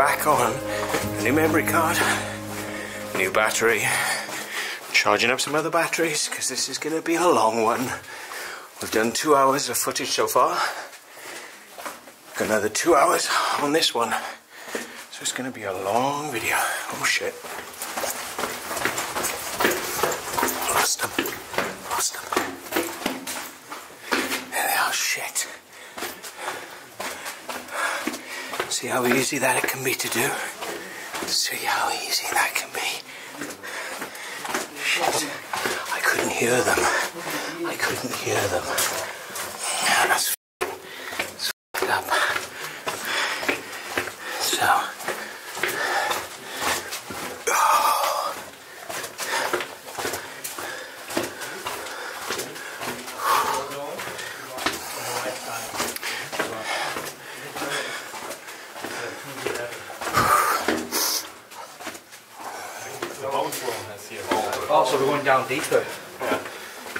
back on. A new memory card, new battery, charging up some other batteries because this is going to be a long one. We've done 2 hours of footage so far. Got another 2 hours on this one. So it's going to be a long video. Oh shit. Lost them. Lost them. There they are. Shit. See how easy that it can be to do? See how easy that can be. Shit. I couldn't hear them. I couldn't hear them. Yeah, that's f***ed up. So... Oh, so we're going down deeper. Yeah.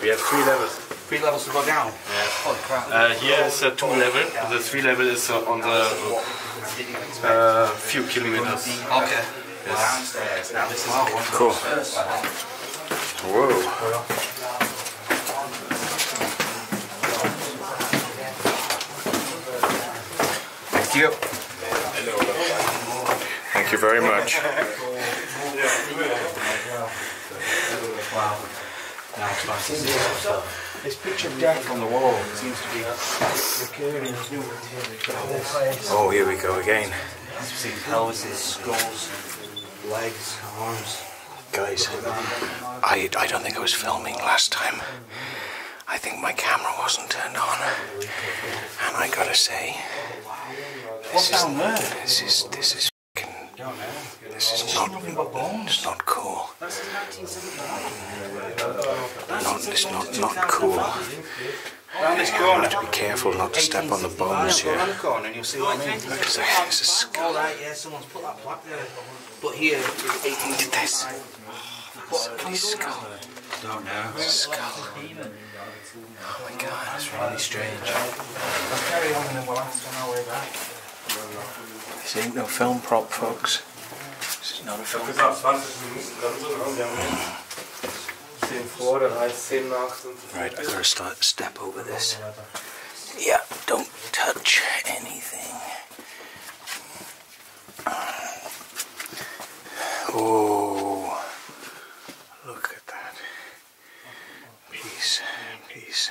We have three levels. Three levels to go down? Yeah. Oh, crap. Here is a two level. The three level is on the few kilometers. Okay. Yes. Cool. Whoa. Thank you. Thank you very much. Wow. Now it's nice to see yourself. This picture of death on the wall seems to be recurring. Oh, here we go again. You see pelvises, skulls, legs, arms. Guys, I don't think I was filming last time. I think my camera wasn't turned on. And I gotta say, what's down there? This is This is not cool. It's not cool. You have to be careful not to step on the bones here. Because there's a skull. Look at this. Bloody skull. Skull. Oh my god, that's really strange. I'll carry on and we'll ask on our way back. This ain't no film prop, folks. This is not a film prop. Right, I've got to step over this. Yeah, don't touch anything. Oh, look at that. Peace, peace.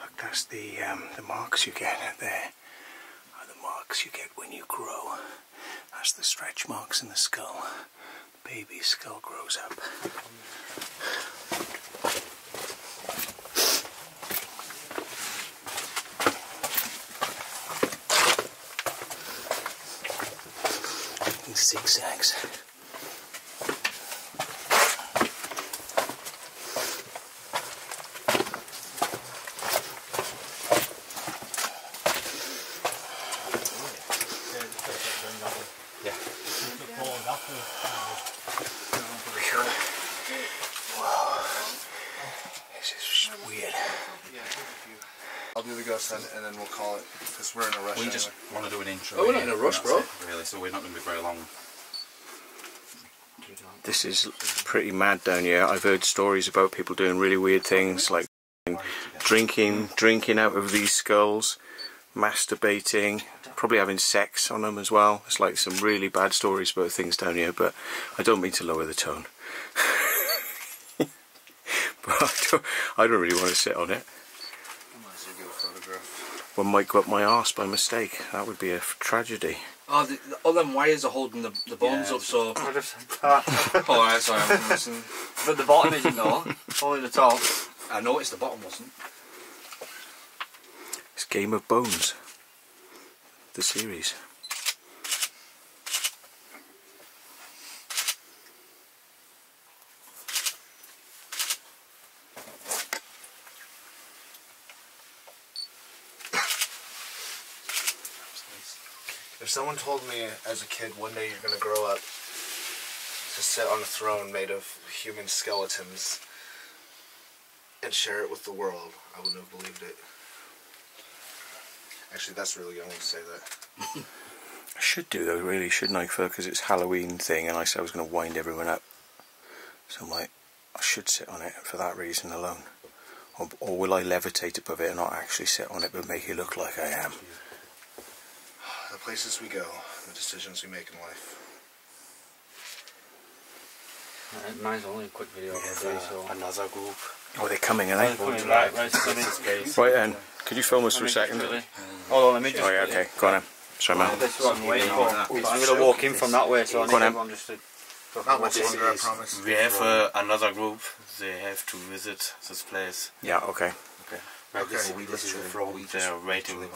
Look, that's the marks you get there. Marks you get when you grow. That's the stretch marks in the skull. The baby's skull grows up. In zigzags. And then we'll call it because we're in a rush. We just want to do an intro. Oh, we're not in a rush, bro. Really, so we're not going to be very long. This is pretty mad down here. I've heard stories about people doing really weird things, like drinking out of these skulls, masturbating, probably having sex on them as well. It's like some really bad stories about things down here, but I don't mean to lower the tone. But I don't really want to sit on it. One might go up my arse by mistake. That would be a tragedy. Oh, all them wires are holding the bones up, so... I would have said that. Oh, right, sorry, I'm listening. But the bottom isn't, though. Only the top. I noticed the bottom wasn't. It's Game of Bones. The series. If someone told me as a kid one day you're going to grow up to sit on a throne made of human skeletons and share it with the world, I wouldn't have believed it. Actually, that's really young to say that. I should do those really, shouldn't I, because it's Halloween thing and I said I was going to wind everyone up. So I'm like, I should sit on it for that reason alone. Or will I levitate above it and not actually sit on it but make it look like I am? The places we go, the decisions we make in life. Mine's only a quick video. Yeah, so another group. Oh, they're coming, are they? Right then, could you film us for a second? Hold on, let me just... Oh, yeah, okay, go on then. Sorry, man. That's what I'm waiting for. I'm going to walk in from that way, so I need everyone just to... That was under our promise. We have another group. They have to visit this place. Yeah, okay. Okay. Right, okay. They're waiting for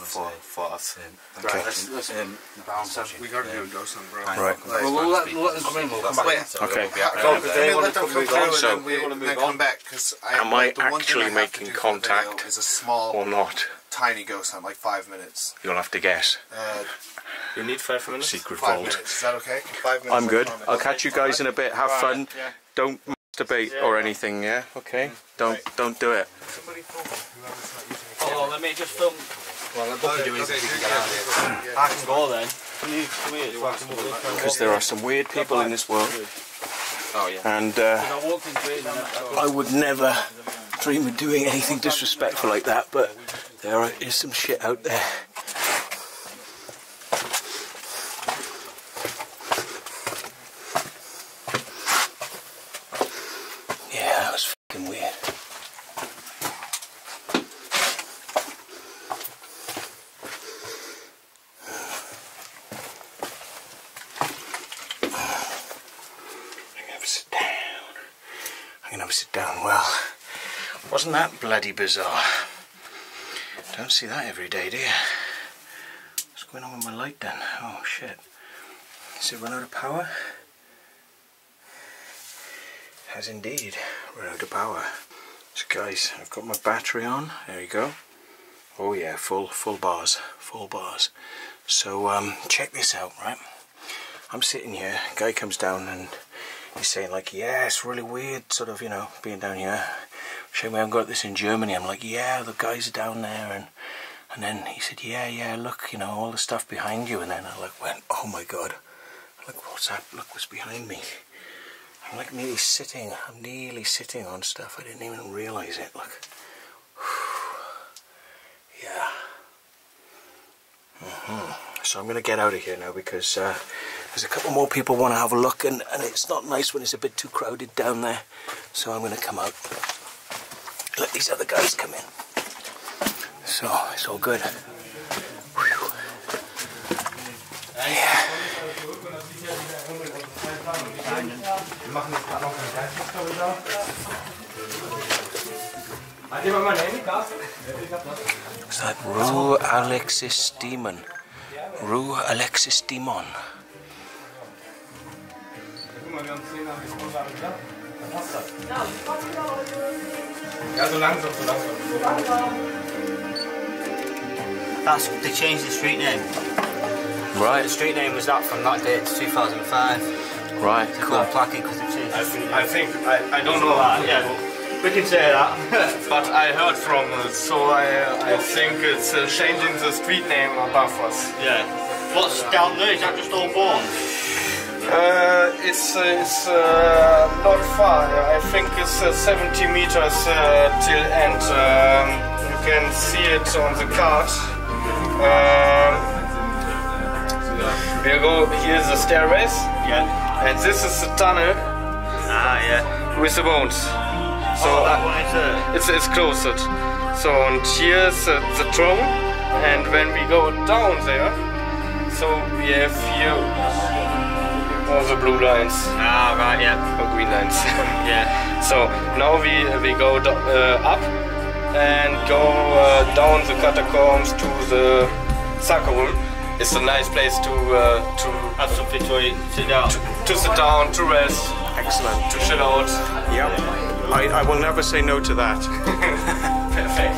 us. Yeah. Okay. We got to do a dose on Brown. Right. Well, let us win. We'll come back. Okay. They want to move on, so we want to move on back. Am I actually making contact or not? Tiny ghost hunt, like 5 minutes. You'll have to guess. You need 5 minutes? Secret Vault. Is that okay? 5 minutes. I'm good. I'll catch you guys in a bit. Have fun. Yeah. Don't masturbate or anything, yeah? Okay? Don't do it. Hold on, let me just film. Well, I'm not doing anything. I can go then. Because there are some weird people in this world. Oh, yeah. And I would never dream of doing anything disrespectful like that, but there is some shit out there. Yeah, that was fucking weird. I'm gonna have a sit down. I'm gonna have a sit down. Well, wasn't that bloody bizarre? Don't see that every day, do you? What's going on with my light then? Oh shit. Has it run out of power? It has indeed run out of power. So guys, I've got my battery on. There you go. Oh yeah, full bars. Full bars. So check this out, right? I'm sitting here, guy comes down and he's saying like, yeah, it's really weird sort of, you know, being down here. Shame we haven't got this in Germany. I'm like, yeah, the guys are down there. And then he said, yeah, look, you know, all the stuff behind you. And then I like went, oh my God. Look, what's that? Look what's behind me. I'm like nearly sitting. I'm nearly sitting on stuff. I didn't even realise it. Look. Yeah. So I'm going to get out of here now because there's a couple more people want to have a look. And it's not nice when it's a bit too crowded down there. So I'm going to come out. Let these other guys come in. So, it's all good. Whew. Yeah. Is that Rue Alexis Dumont? Rue Alexis Dumont. Yeah, so langsam. That's, they changed the street name. Right. The street name was that from that date to 2005. Right, so cool. Plaque because they changed the street name. I don't know that, yeah. We can say that. But I heard from it, so I think it's changing the street name above us. Yeah. What's down there? Is that just all bones? It's not far. I think it's 70 meters till end. You can see it on the card. We'll go. Here's the stairways. Yeah. And this is the tunnel. Ah, yeah. With the bones. So it's closed. So and here's the throne. And when we go down there, so we have here. All the blue lines. Ah, right, yeah. Or green lines. Yeah. So now we go up and go down the catacombs to the sacrum. It's a nice place to have something to sit down, to rest. Excellent. To chill out. Yep. Yeah. I will never say no to that. Perfect.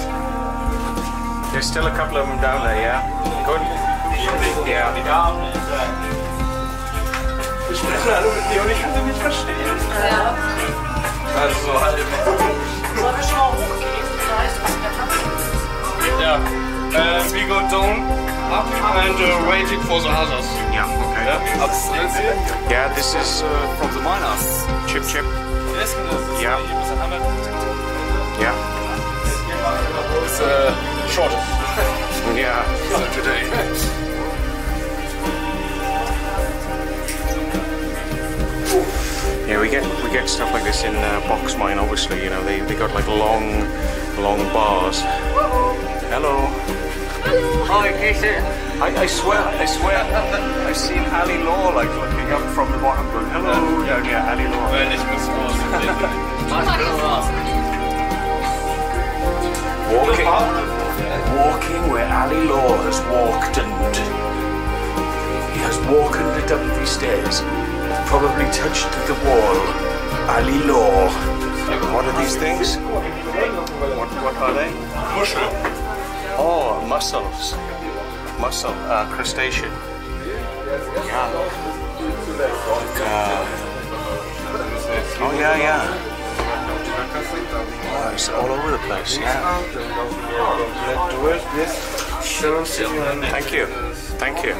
There's still a couple of them down there, yeah? Good? Yeah. Ich spreche alle mit dir und ich kann sie nicht verstehen. Ja. Also halb. Sollen wir schon mal hochgehen? Vielleicht ist es der Kampf. Ja. We go down, up and waiting for the others. Yeah, okay. Yeah, yeah, this is from the miners. Chip, chip. Yeah. Yeah. It's short. Yeah. So today. Yeah, we get stuff like this in box mine. Obviously, you know they got like long bars. Hello. Hello. Hi, Casey. I swear, I've seen Ali Law like looking up from the bottom. But hello, yeah, Ali Law. Walking where Ali Law has walked and he has walked it up these stairs. Probably touched the wall. Ali Law. What are these things? What are they? Mussel. Oh, mussels. Mussel, crustacean. Yeah. Oh, yeah. Oh, it's all over the place, yeah. Thank you. Thank you.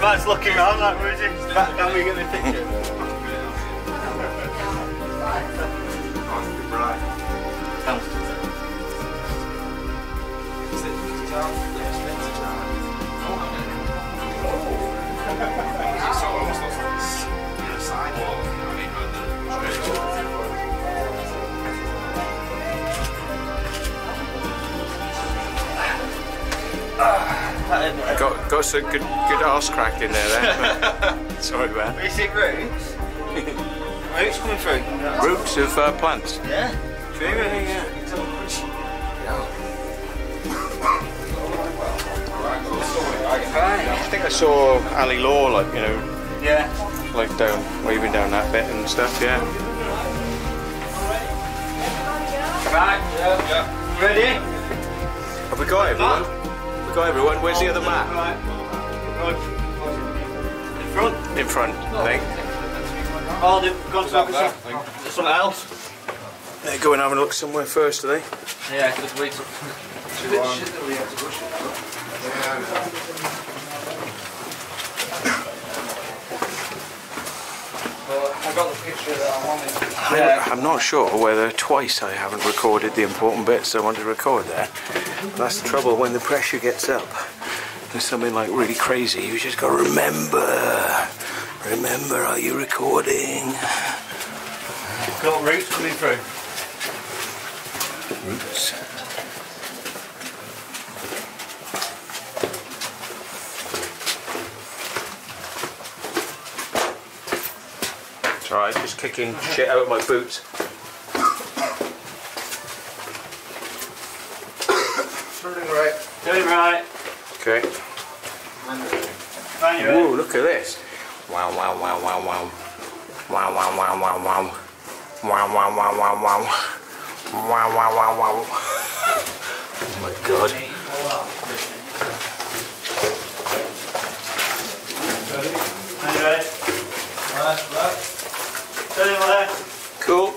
Matt's looking around like, where is he? Matt, can we get the picture? Got some good ass crack in there then. Sorry, man. Is it roots? Roots coming through? No. Roots of plants? Yeah. Dreaming, I think I saw Ali Law, like, you know, yeah, like down, waving down that bit and stuff, yeah. Right, yeah. Ready? Have we got everyone? We got everyone. Where's the other map? In front. In front, I think. Oh, they've gone back there. There's something else. They're going having a look somewhere first, are they? Yeah, because we took. I got the picture that I wanted. Yeah. I'm not sure whether twice I haven't recorded the important bits I wanted to record there. That's the trouble when the pressure gets up. There's something like really crazy. You just gotta remember, are you recording? Got roots coming through. Roots. Right, just kicking shit out of my boots. Doing right. Okay. Whoa, look at this. Wow. Oh my god. Ready? Cool. Okay. Yep.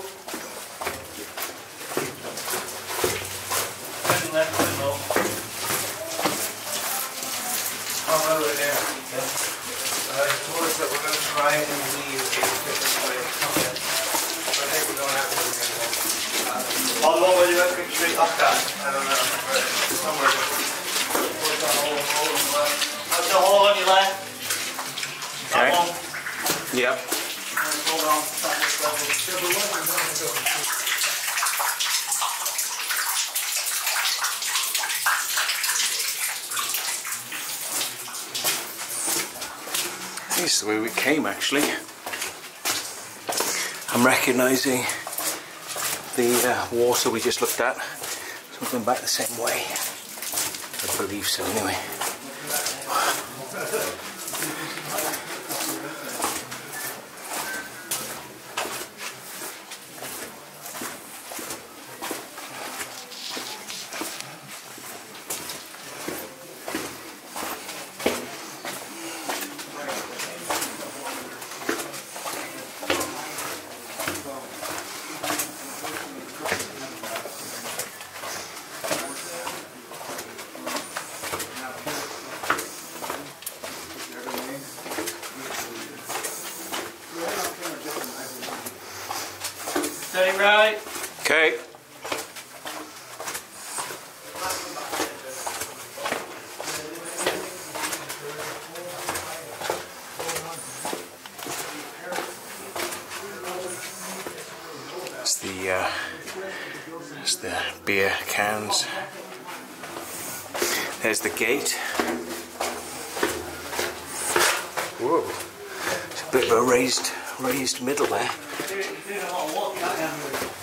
This is the way we came, actually. I'm recognising the water we just looked at. So we're going back the same way. I believe so, anyway. Everything right? Okay. It's the beer cans. There's the gate. Whoa, it's a bit of a raised middle there. Okay. Okay.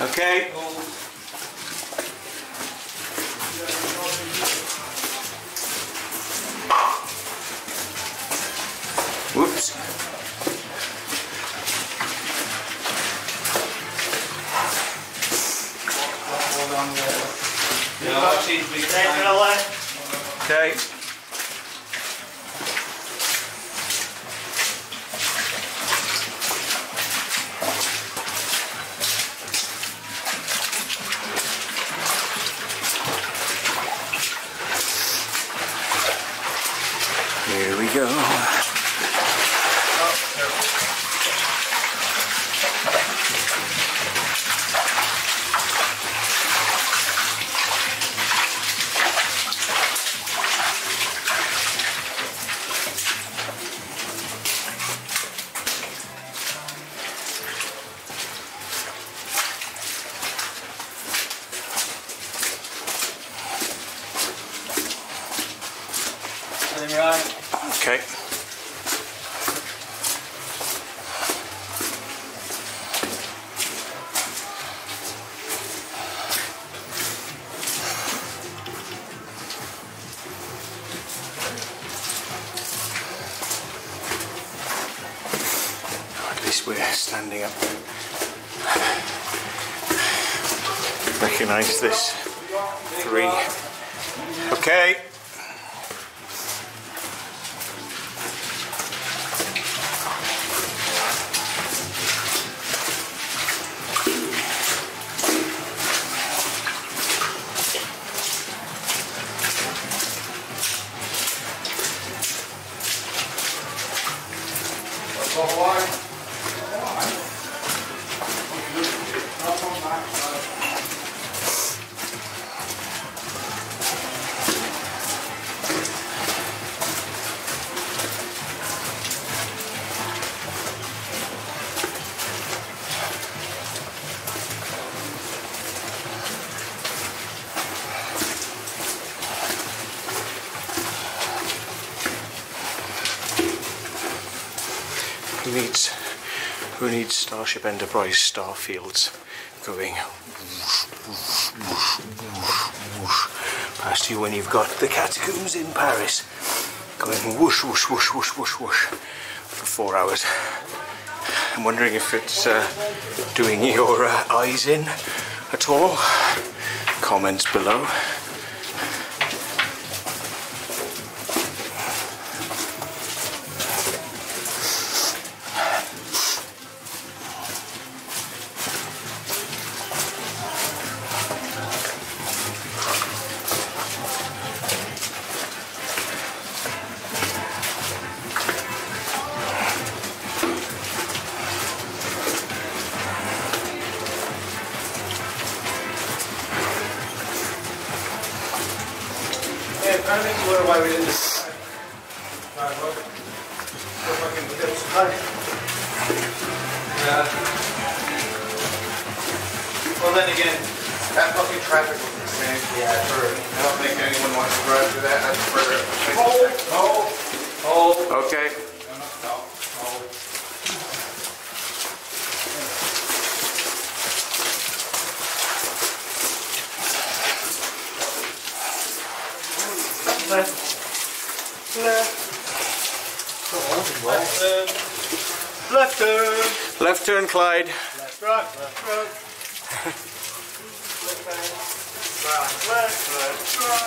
Okay. Okay. Whoops. Okay. Here we go. Right. Okay. At least we're standing up. Recognise this. Three. Okay. Who needs Starship Enterprise starfields going whoosh, whoosh, whoosh, whoosh, past you when you've got the catacombs in Paris going whoosh, whoosh, whoosh, whoosh, whoosh, whoosh for 4 hours? I'm wondering if it's doing your eyes in at all. Comments below. Clyde. Left, right, left, right. Left, right, left, right.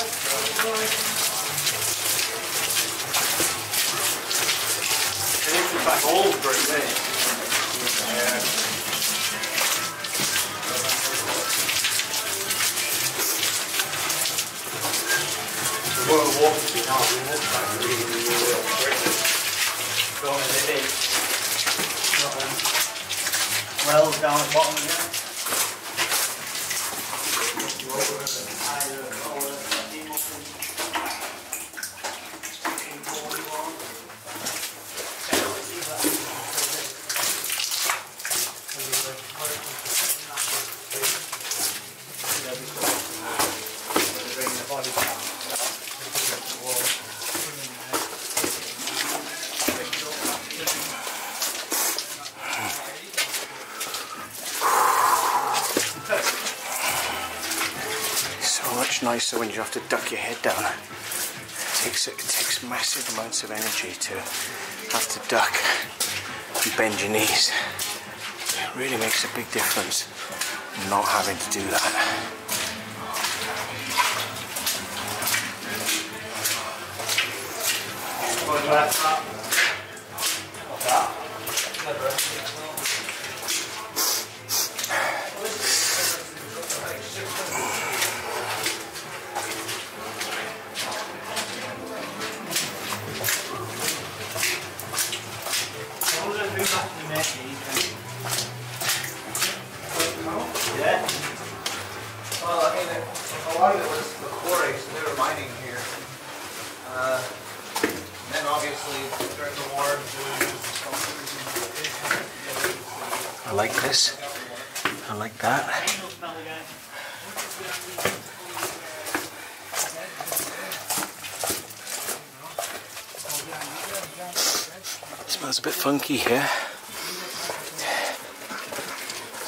It is back all great things. Yeah. Down the bottom again. Nicer when you have to duck your head down. It takes massive amounts of energy to have to duck and bend your knees. It really makes a big difference not having to do that. Funky here. I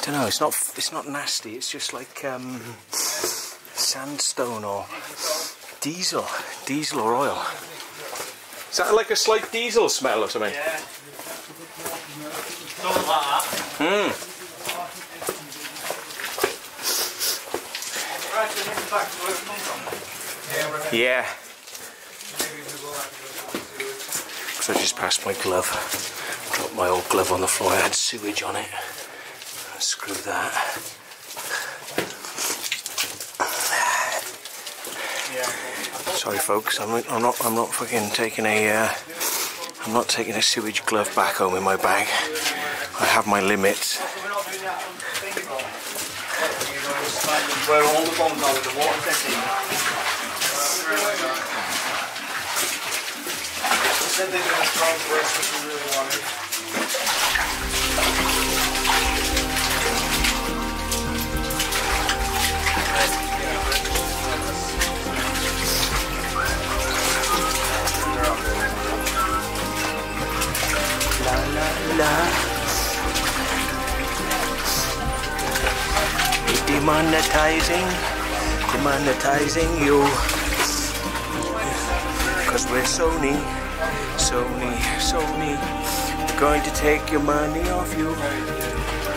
don't know. It's not nasty. It's just like sandstone or diesel or oil. Is that like a slight diesel smell or something? Yeah. Something like that. Hmm. Yeah. So I just passed my glove. Dropped my old glove on the floor, I had sewage on it. Screw that. Sorry folks, I'm not fucking taking a I'm not taking a sewage glove back home in my bag. I have my limits. Where all the bombs are with the water testing. Said they were as strong for us if we really wanted. La la la. demonetizing you, because we're Sony, we're going to take your money off you.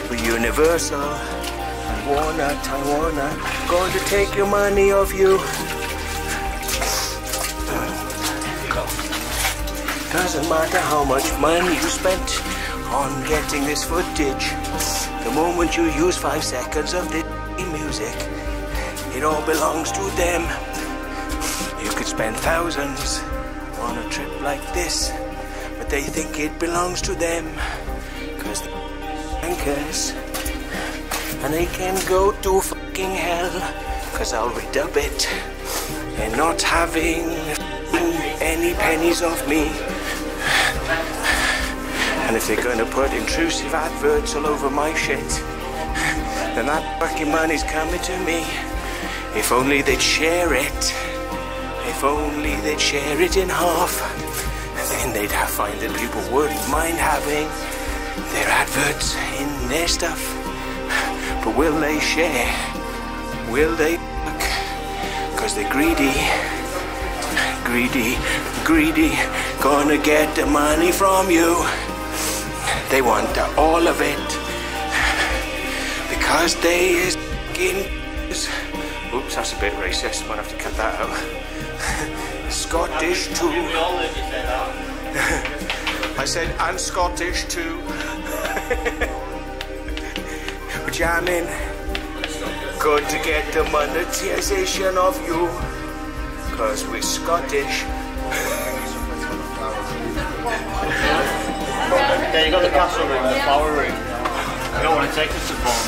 We're Universal, Warner, going to take your money off you. Doesn't matter how much money you spent on getting this footage. The moment you use 5 seconds of this music, it all belongs to them. You could spend thousands on a trip like this, but they think it belongs to them, because the bankers, and they can go to fucking hell, because I'll redub it. They're not having any pennies off me. And if they're going to put intrusive adverts all over my shit, then that fucking money's coming to me. If only they'd share it. If only they'd share it in half. Then they'd find that people wouldn't mind having their adverts in their stuff. But will they share? Will they fuck? Because they're greedy. Gonna get the money from you. They want all of it, because they is fucking. Oops, that's a bit racist. Might have to cut that out. Scottish too. I said I'm Scottish too. We're jamming. Going to get the monetization of you, because we're Scottish. Yeah, you got the castle room, the flower room. You don't want to take this to bomb.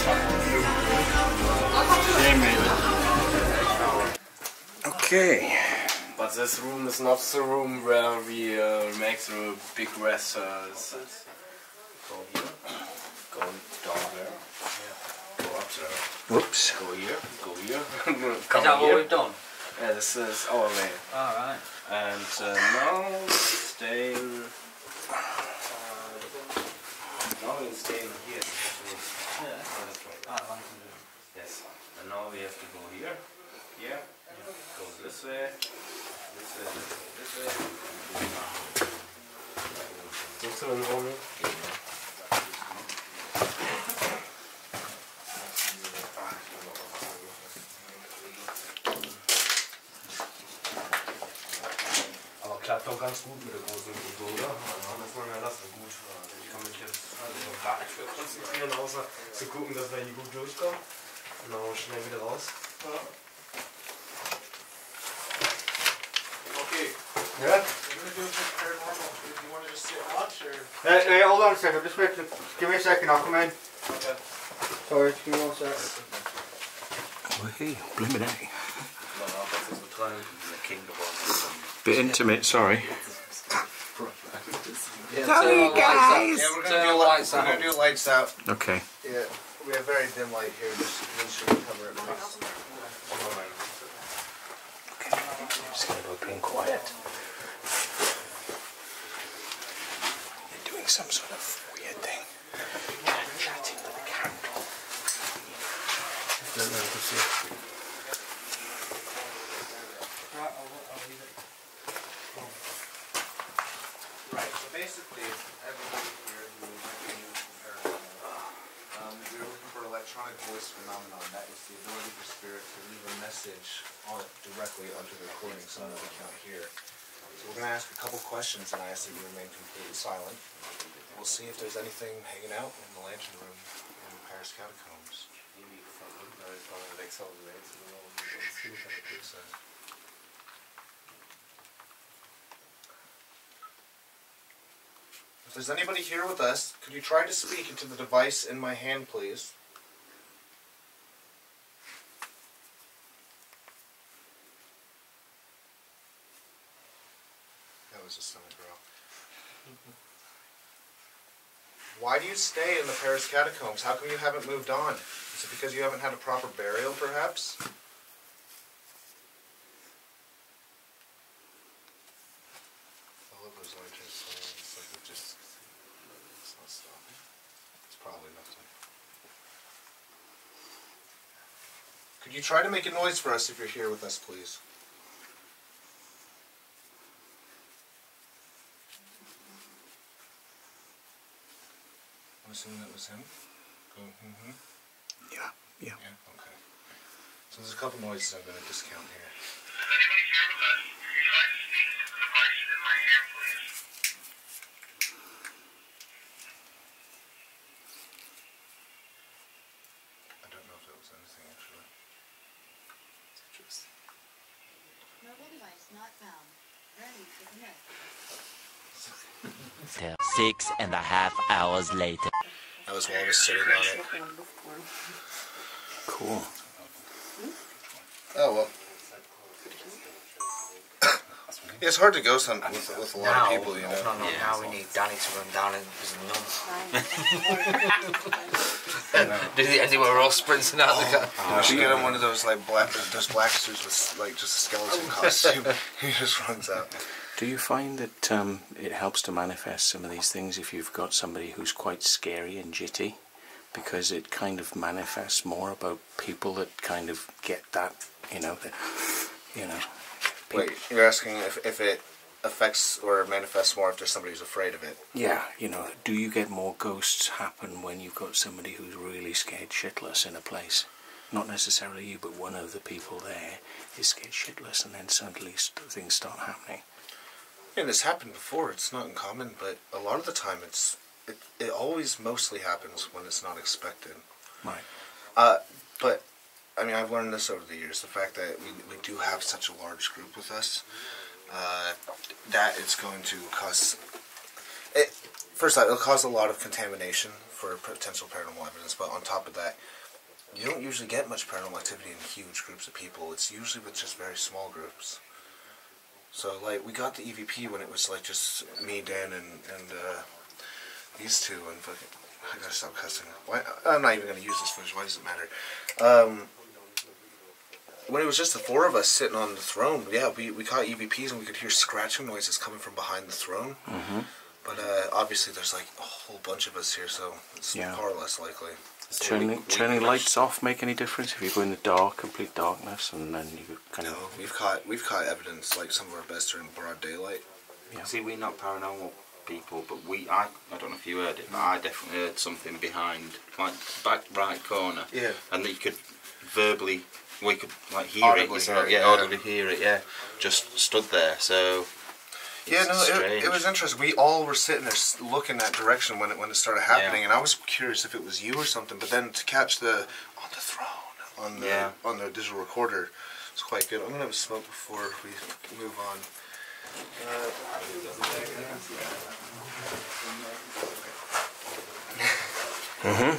Okay. But this room is not the room where we make the big rests. Go here. Go down there. Yeah. Go up there. Whoops. Go here. Go here. Is that what we've done? Yeah, this is our way. Alright. And now stay. Now we're staying here. Yes. And now we have to go here. Here. Go this way. This way. This way. This way. This way. Klappt doch ganz gut mit der großen Gruppe, oder? Dann ist man ja das so gut. Ich kann mich jetzt also gar nicht für konzentrieren, außer zu gucken, dass wir hier gut durchkommen. Und dann schnell wieder raus. Ja. Okay. Yeah? You want to just sit and watch, or? Hey, hold on a second. Just wait. Give me a second. I'll come in. Okay. Sorry, give me 1 second. Oh, hey, blimmin' hey. Bit intimate, sorry. Yeah, sorry guys! Yeah, we're gonna do lights out. Okay. Yeah, we have very dim light here, just make sure we cover it nice. Okay, I'm just gonna go being quiet. They're doing some sort of weird thing. Chatting to the candle. Basically, everybody here who is looking we're looking for electronic voice phenomenon. That is the ability for spirit to leave a message on it directly onto the recording, something that we can't hear. So we're going to ask a couple questions, and I ask that you remain completely silent. We'll see if there's anything hanging out in the lantern room in the Paris Catacombs. If there's anybody here with us, could you try to speak into the device in my hand, please? That was a stomach growl. Why do you stay in the Paris Catacombs? How come you haven't moved on? Is it because you haven't had a proper burial, perhaps? Could you try to make a noise for us if you're here with us, please? I'm assuming that was him? Go, mm-hmm. Yeah. Okay. So there's a couple noises I'm going to discount here. Is anybody here with us? Could you try to speak to the device in my hand, please? I don't know if that was anything, actually. It's interesting. Mobile device not found. Running to connect. 6.5 hours later. That was while I was sitting on it. Cool. Oh, well. It's hard to go with a lot of people, you know. Now we need Donnie to run down and just and then we're all sprinting out the car. You know, she got on one of those like black suits with like just a skeleton costume. He just runs out. Do you find that it helps to manifest some of these things if you've got somebody who's quite scary and jitty? Because it kind of manifests more about people that kind of get that, you know, Wait, you're asking if it affects or manifests more if there's somebody who's afraid of it? Yeah, you know, do you get more ghosts happen when you've got somebody who's really scared shitless in a place? Not necessarily you, but one of the people there is scared shitless and then suddenly things start happening. And this happened before, it's not uncommon, but a lot of the time it always mostly happens when it's not expected. Right. But, I mean, I've learned this over the years, the fact that we do have such a large group with us, that it's going to cause... first off, it'll cause a lot of contamination for potential paranormal evidence, but on top of that, you don't usually get much paranormal activity in huge groups of people. It's usually with just very small groups. So, like, we got the EVP when it was, like, just me, Dan, and these two, and fucking... I gotta stop cussing. Why? I'm not even gonna use this footage. Why does it matter? When it was just the four of us sitting on the throne, yeah, we caught EVPs, and we could hear scratching noises coming from behind the throne. Mm-hmm. But, obviously, there's, like, a whole bunch of us here, so it's far less likely. So turning lights off make any difference if you go in the dark, complete darkness, and then you kind of... No, we've caught evidence, like some of our best are in broad daylight. Yeah. See, we're not paranormal people, but I don't know if you heard it, but I definitely heard something behind, like back right corner. Yeah. And you could verbally, we could like hear audibly it. Audibly hear it. Yeah. Just stood there. So. Yeah, no, it was interesting. We all were sitting there looking that direction when it started happening, and I was curious if it was you or something. But then to catch the on the throne on the digital recorder, it's quite good. I'm gonna have a smoke before we move on. Mm-hmm.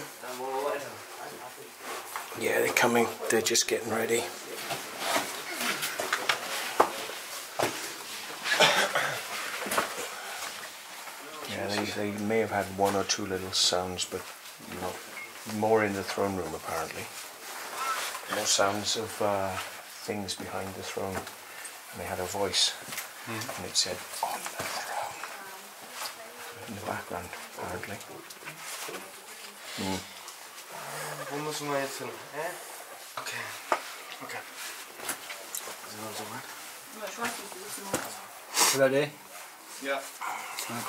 Yeah, they're coming. They're just getting ready. They may have had one or two little sounds, but not more in the throne room apparently. More sounds of things behind the throne, and they had a voice, and it said "on the throne" in the background apparently. Okay. Is that it? Yeah.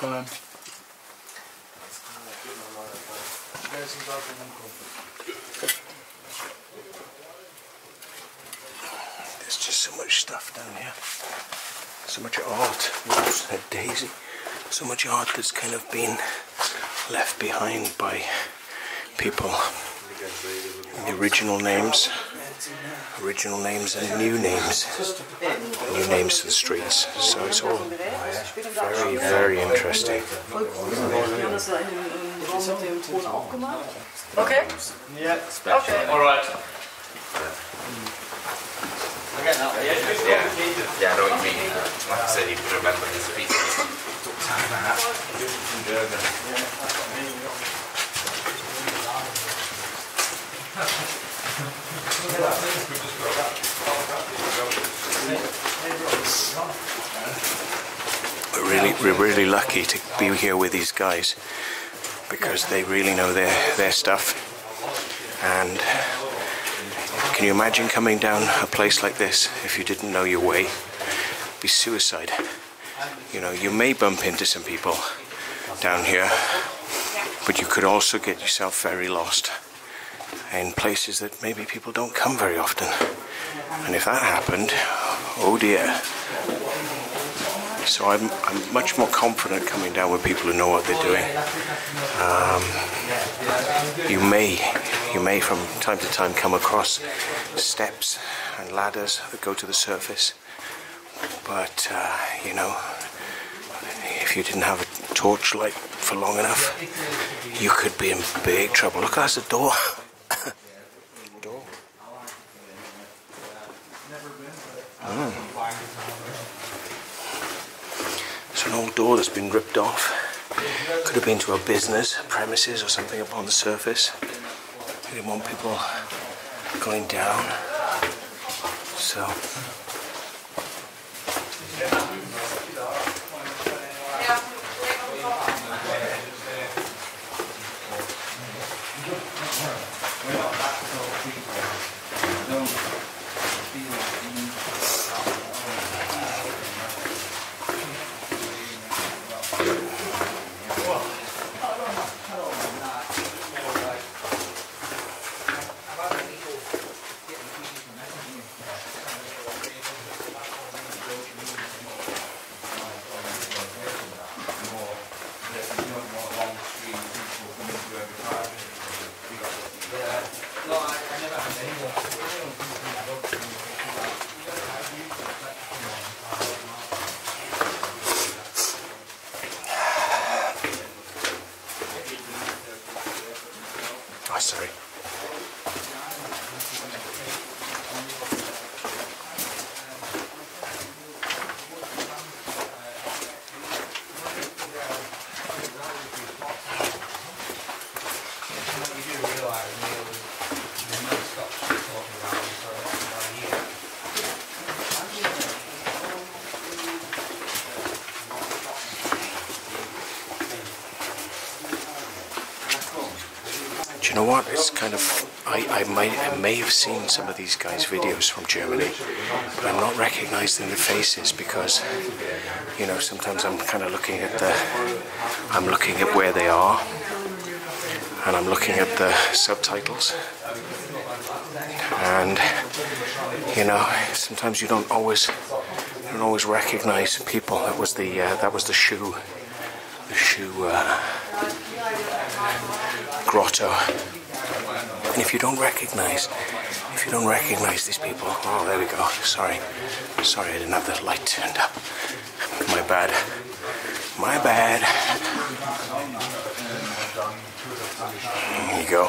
Go on. There's just so much stuff down here. So much art. Whoops, that daisy. So much art that's kind of been left behind by people. The original names. Original names and new names. New names to the streets. So it's all very, very interesting. Okay? Yeah. Okay. Alright. Yeah, I know what you mean. Like I said, you can remember his speech. We're really lucky to be here with these guys, because they really know their stuff and Can you imagine coming down a place like this if you didn't know your way? It'd be suicide. You know, you may bump into some people down here, but you could also get yourself very lost in places that maybe people don't come very often. And if that happened, oh dear. So I'm much more confident coming down with people who know what they're doing. You may from time to time come across steps and ladders that go to the surface, but you know, if you didn't have a torchlight for long enough, you could be in big trouble. Look, that's a door. Door. It's an old door that's been ripped off. Could have been to a business, premises or something upon the surface. They didn't want people going down. So. You know what, it's kind of, I may have seen some of these guys' videos from Germany, but I'm not recognizing the faces because, you know, sometimes I'm kind of looking at the, I'm looking at where they are, and I'm looking at the subtitles, and, you know, sometimes you don't always recognize people. That was the shoe, grotto. And if you don't recognize these people, oh, there we go. Sorry, I didn't have the light turned up. My bad. There you go.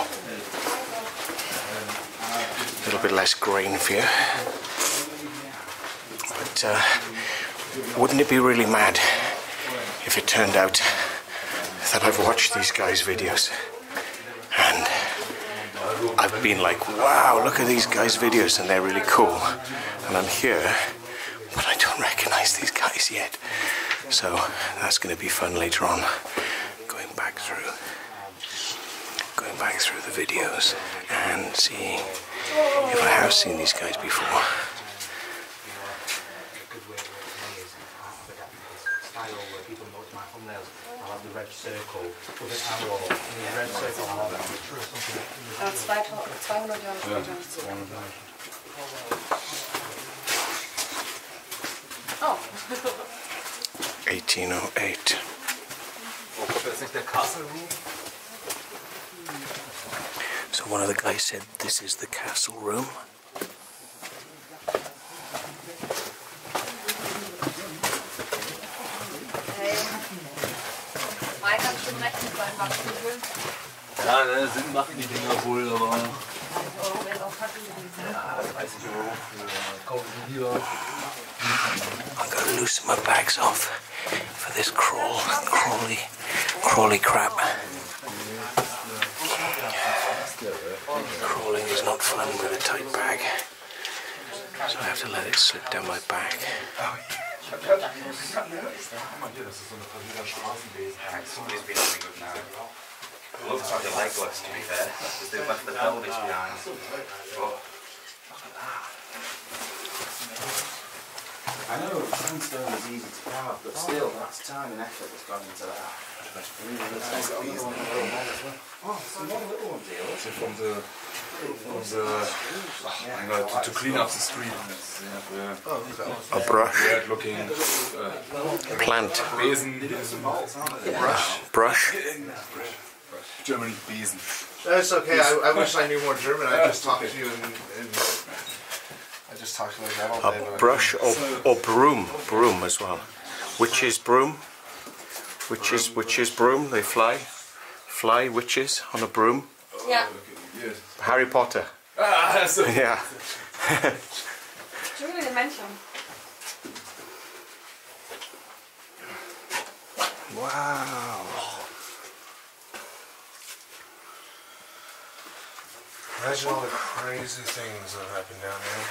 A little bit less grain for you. But wouldn't it be really mad if it turned out that I've watched these guys' videos? I've been like, wow, look at these guys' videos and they're really cool. And I'm here, but I don't recognize these guys yet. So that's going to be fun later on. Going back through the videos and seeing if I have seen these guys before. Red circle with an arrow in the red circle. That's 200 yards. Oh. 1808. So one of the guys said, "This is the castle room." Ja, Sinn machen die Dinger wohl, aber. Ja, 30 € für kaufen die lieber. I'm gonna loosen my bags off for this crawly crap. Crawling is not fun with a tight bag, so I have to let it slip down my back. It looks like the legless, to be fair, because they've left the pelvis behind. But I know sandstone is easy to carve, but still, that's time and effort that's gone into that. Oh, some more little ones here. So from the, to clean up the street. A brush. Weird-looking plant. Besen. Yeah. Brush. Brush. German Besen. That's okay. I wish I knew more German. I just talked to you in I just talked like that all day. A brush or broom, broom as well. Witches broom, witches broom. They fly witches on a broom. Yeah. Harry Potter. Ah, so yeah. Julie Dimension. Wow. Imagine all the crazy things that happen down here.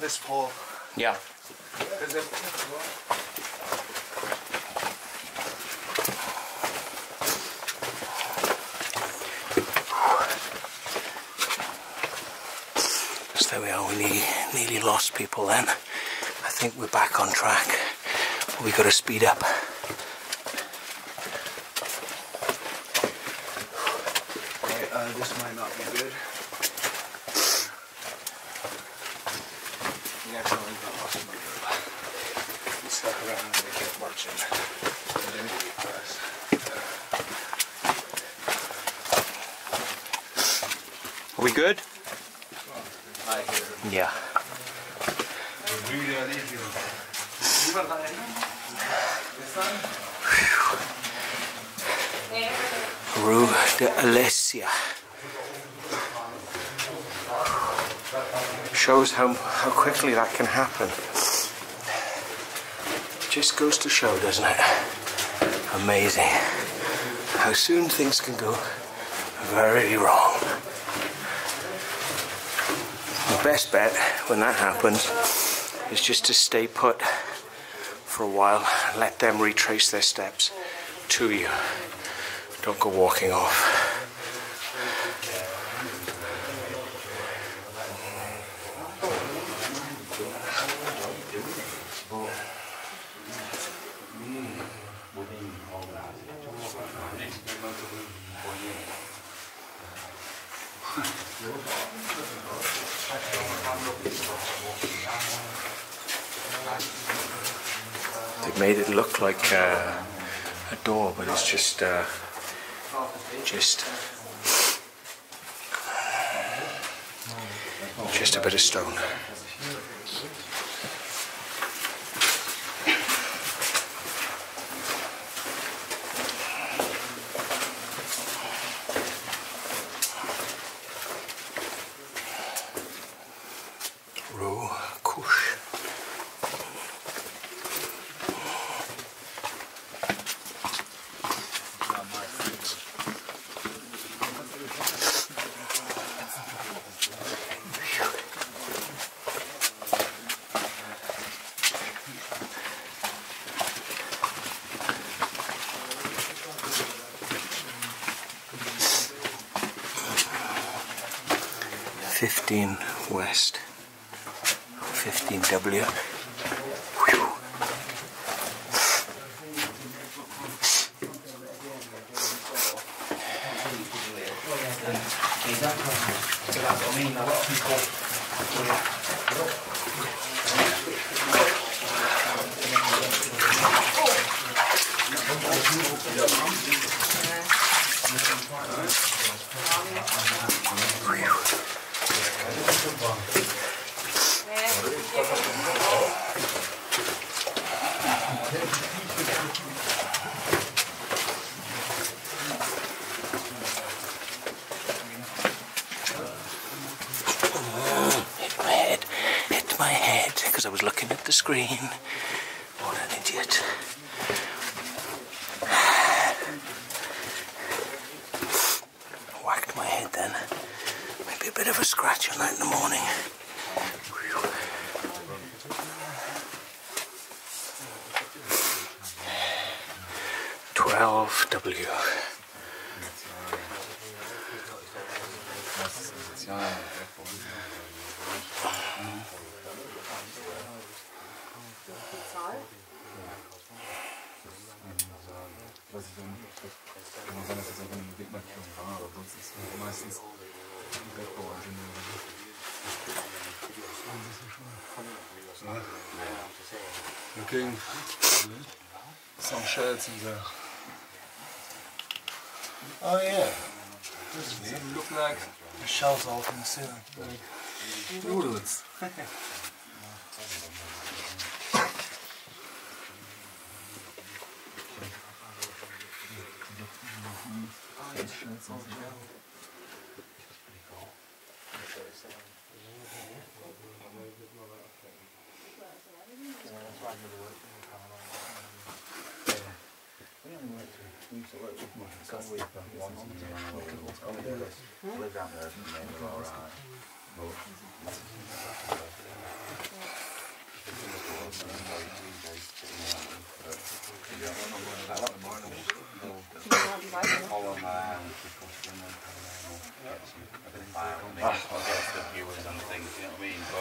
This pole. Yeah. So there we are, we nearly lost people then. I think we're back on track. But we've got to speed up. Right, this might not be good. Are we good? Yeah. Rue Alexis. Shows how quickly that can happen. Just goes to show, doesn't it? Amazing how soon things can go very wrong. The best bet when that happens is just to stay put for a while and let them retrace their steps to you. Don't go walking off. Made it look like a door, but it's just a bit of stone. West 15W. Whew. Whew. was looking at the screen. What an idiot. Whacked my head then. Maybe a bit of a scratch on that in the morning. W. Looking some shells in there. Oh yeah, they look like the shells out in the ceiling, like noodles.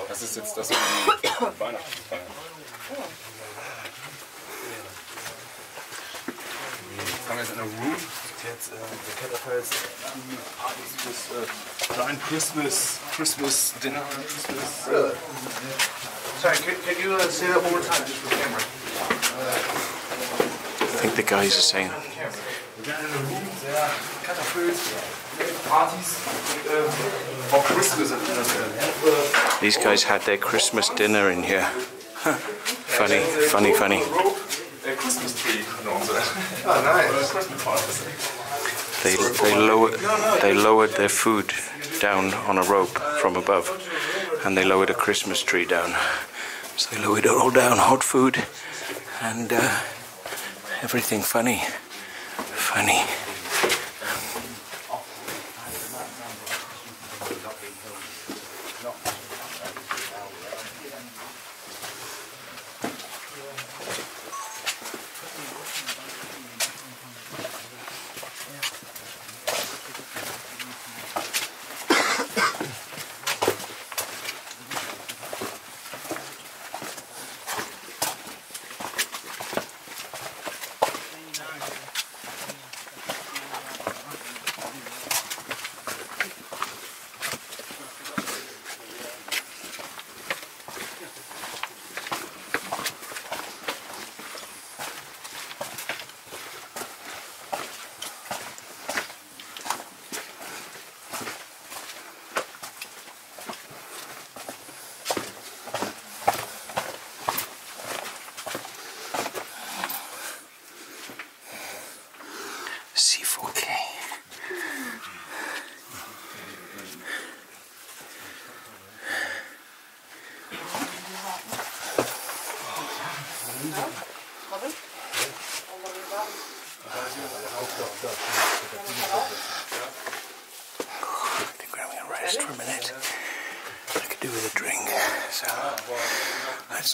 Das ist jetzt das Weihnachtsfeier. Fangen jetzt in der Rue. Jetzt der Catapult Partys fürs kleinen Christmas Dinner. Christmas. Sorry, can you say that one more time just for the camera? I think the guys are saying. We're in the Rue der Catapult Partys for Christmas at dinner. These guys had their Christmas dinner in here. Funny. Christmas tree. Oh, nice. They lowered their food down on a rope from above, and they lowered a Christmas tree down. So they lowered it all down, hot food, and everything funny.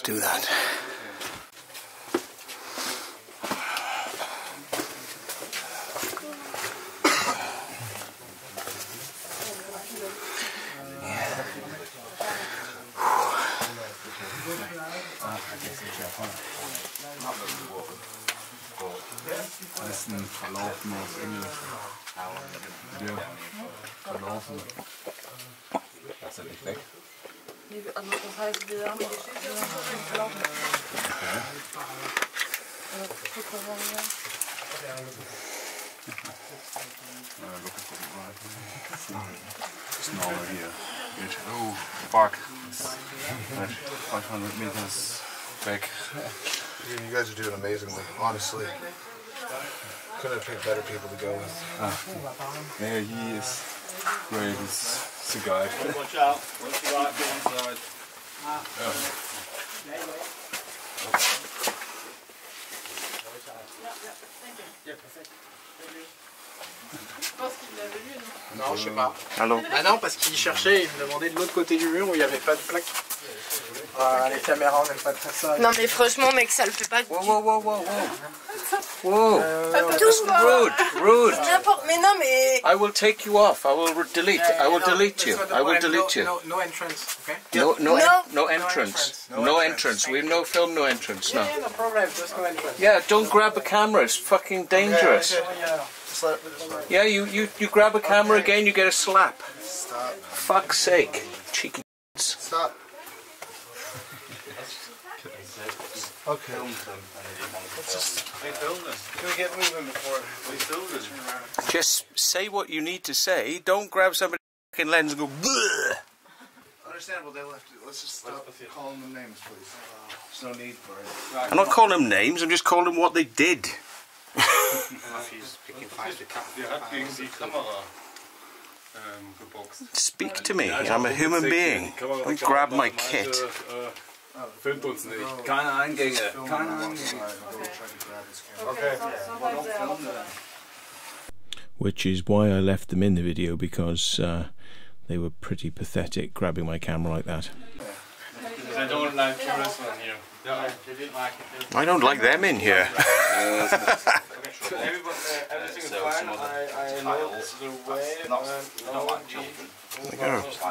Do that. Yeah. It's normal here. Oh, fuck. 500 meters back. You guys are doing amazingly, honestly. Couldn't have picked better people to go with. Yeah, he is great. He's a guy. Watch out. Watch the right, go inside. Yeah. Non, je sais pas. Allô. Ah non, parce qu'il cherchait, il me demandait de l'autre côté du mur où il n'y avait pas de plaque. Ah, les caméras, on n'aime pas très ça. Non mais franchement, mec, ça le fait pas. Wow, wow, wow, wow, wow. Rude, rude. Mais non, mais... I will take you off. I will delete. I will delete you. I will delete you. No entrance, okay? No entrance. No entrance. We no film, no entrance. No. Yeah, no problem. Just no entrance. Yeah, don't grab a camera. It's fucking dangerous. Yeah, you grab a camera again, you get a slap. Stop. Fuck's sake, cheeky. Stop. Okay. Can we get moving before we film this? Just say what you need to say. Don't grab somebody's fucking lens and go. Bleh. Understandable. They'll have to. Let's just stop calling them names, please. There's no need for it. Right. I'm not calling them names. I'm just calling them what they did. Speak to me, I'm a human being. Don't grab my kit. Filmt uns nicht. Keine Eingänge. Keine Eingänge. Okay. Which is why I left them in the video, because they were pretty pathetic grabbing my camera like that. I don't like tourism here. I don't like them in here. So everything is fine. I know the way. No one children. They don't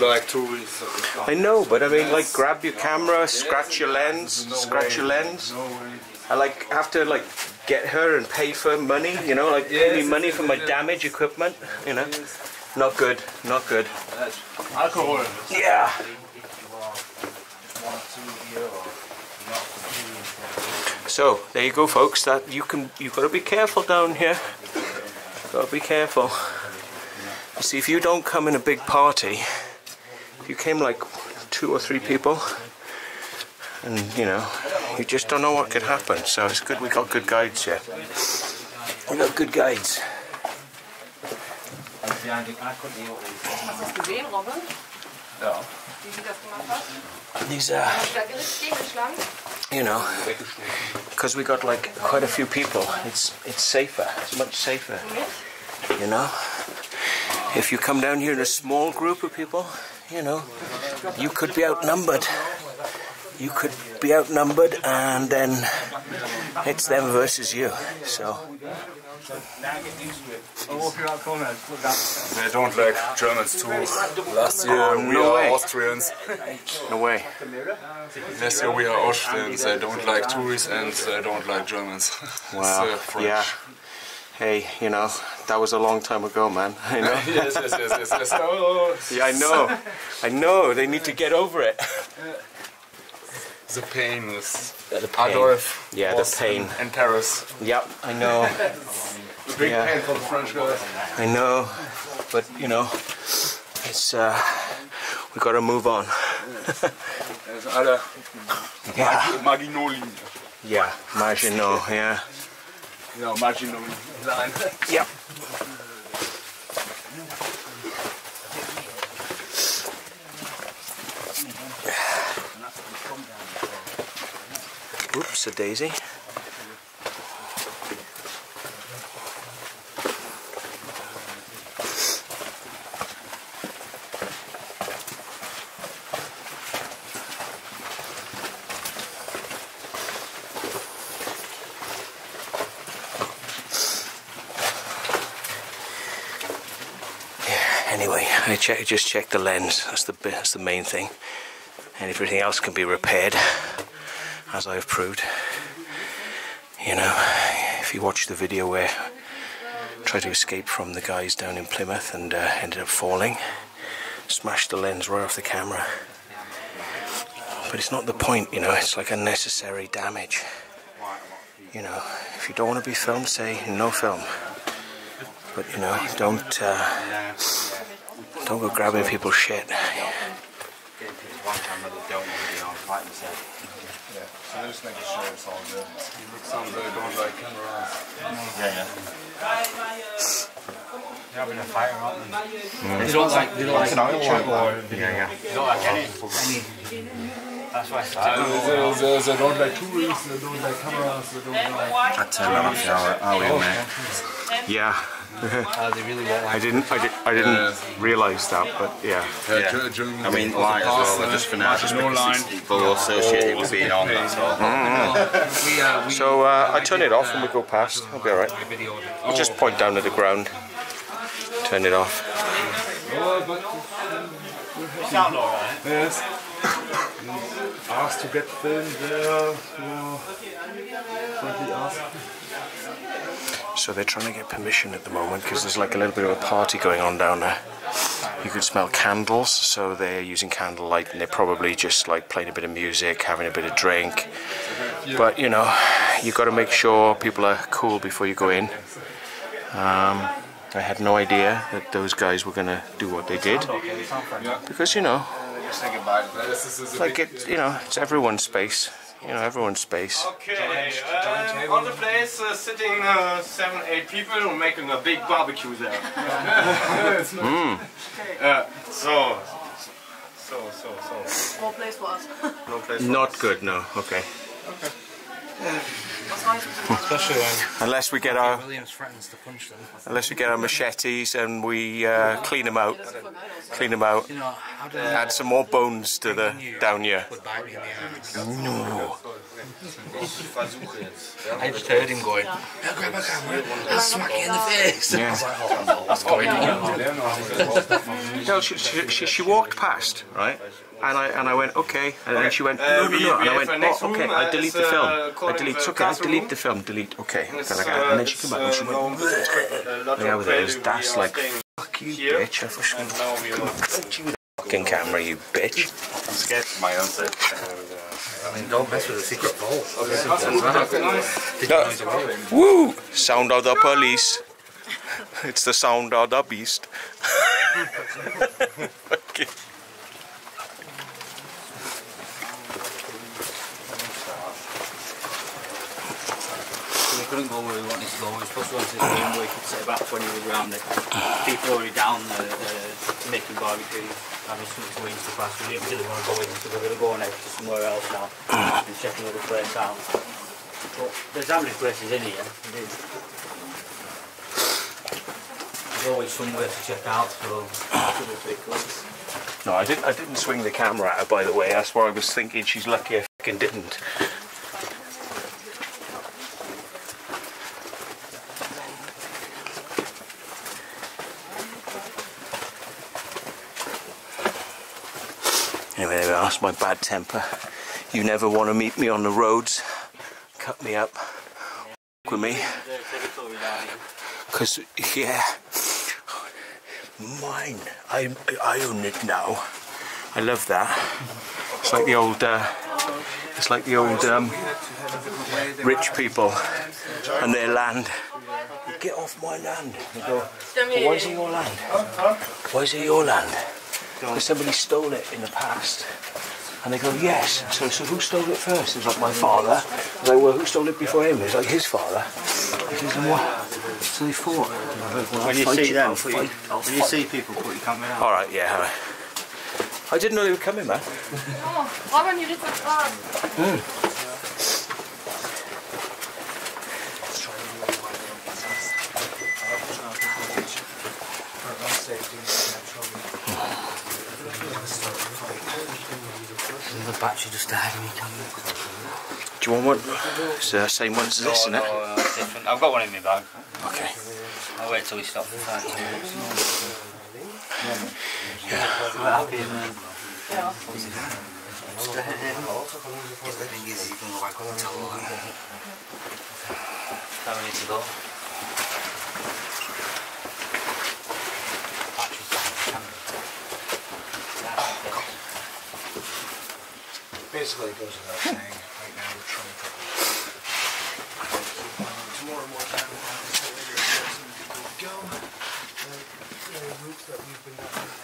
like tourism. I know, but I mean, like, grab your camera, scratch your lens, I like have to like get her and pay for money, you know, like pay me money for my damaged equipment, you know. Not good, not good. Alcohol. Yeah. So there you go, folks. That you've got to be careful down here. Got to be careful. You see, if you don't come in a big party, if you came like 2 or 3 people, and you know. You just don't know what could happen, so it's good we got good guides here. We got good guides. These are, you know, because we got like quite a few people, it's safer, it's much safer, you know. If you come down here in a small group of people, you know, you could be outnumbered. You could be outnumbered, and then it's them versus you. So they don't like Germans too. Last year we are Austrians. No way. Last year we are Austrians. They don't like tourists and they don't like Germans. Wow. Yeah. Hey, you know, that was a long time ago, man. I know. Yes. Oh. Yeah, I know. I know. They need to get over it. The pain was Adolf. Yeah, the pain. And Paris. Yep, I know. The big pain for the French guys. I know, but you know, it's we got to move on. Yeah. Maginot. Yeah, Maginot. Yeah. No, Maginot. Yep. Oops, a daisy. Yeah, anyway, I just checked the lens. That's the main thing. And if everything else can be repaired, as I've proved, you know, if you watch the video where I tried to escape from the guys down in Plymouth and ended up falling, smashed the lens right off the camera. But it's not the point, you know, it's like unnecessary damage. You know, if you don't want to be filmed, say no film. But, you know, don't go grabbing people's shit. So I'm just making sure it's all good. It looks on the door like camera. Yeah. They're having a fire, aren't they? Mm. They don't like trouble or they don't like any. That's why they don't like tourists, they don't like cameras, they don't like... I turned on after our hour, mate. Yeah. I didn't realise that, but yeah. I mean, light as well, they're just for now, just because people associated with being on, that's all. So I turn it off and we go past, I'll be alright. We just point down at the ground, turn it off. It's not alright. Yes. Asked to get filmed there for... So they're trying to get permission at the moment because there's like a little bit of a party going on down there. You can smell candles, so they're using candlelight and they're probably just like playing a bit of music, having a bit of drink. But you know, you've got to make sure people are cool before you go in. I had no idea that those guys were going to do what they did because, you know, like it, you know, it's everyone's space. You know, everyone's space. Okay, on the place, sitting 7-8 people making a big barbecue there. Mm. So. No place for us. No place. Not good. No. Okay. Okay. Unless we get our machetes and we clean them out, add some more bones to the down here. No. I just heard him going, grab a camera, I'll smack you in the face. Yeah. No, she walked past, right? And I went, okay, and then she went, no, and I went, oh, okay, I delete the film, delete the film, okay, and then she came back and she went, yeah, there was Das like, fuck you, bitch, I thought you with the fucking camera, you bitch. I'm scared for my own sake. I mean, don't mess with the secret vault. Woo! Sound of the police. It's the sound of the beast. Okay. Couldn't go where we wanted to go. We were supposed to go to the room where we could sit about 20 around it. People already down there making barbecue, having something to eat to class. We didn't really want to go in, so we're going to go next to somewhere else now and check another place out. But there's how many places in here. There's always somewhere to check out, so no, I didn't swing the camera at her, by the way. That's why I was thinking she's lucky I fucking didn't. Anyway, there we are, my bad temper. You never want to meet me on the roads. Cut me up. F*** with me. Because, yeah. Mine. I own it now. I love that. It's like the old... it's like the old rich people and their land. Get off my land. You go, why is it your land? Why is it your land? Because somebody stole it in the past. And they go, yes. So who stole it first? It was like, my father. I was like, well, who stole it before him? It was like, his father. He says, what? So they fought. Well, when you see them, when you see people, put your camera out. All right, yeah. I didn't know they were coming, man. Oh, why weren't you just like that? Another battery just died in your camera. Do you want one? It's the same one as this, isn't it? Different. I've got one in my bag. Okay. I'll wait till we stop. Yeah. Need to go. Basically it goes without saying, right now we're trying to tomorrow more time we'll have to figure out some people to go. The routes that we've been doing.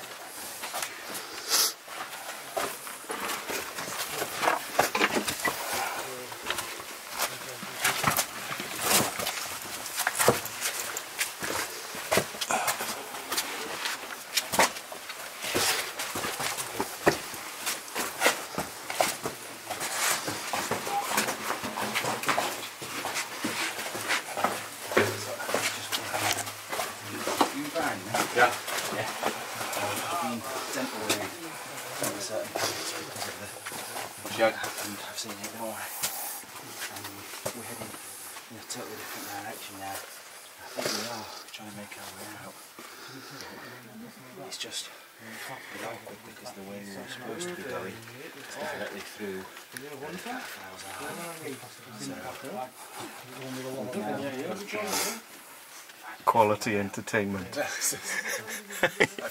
Joe. I've seen it, don't worry. We're heading in a totally different direction now. I think we are trying to make our way out. It's just awkward because the way we were supposed to be going is directly through the cattails out. So, quality entertainment. I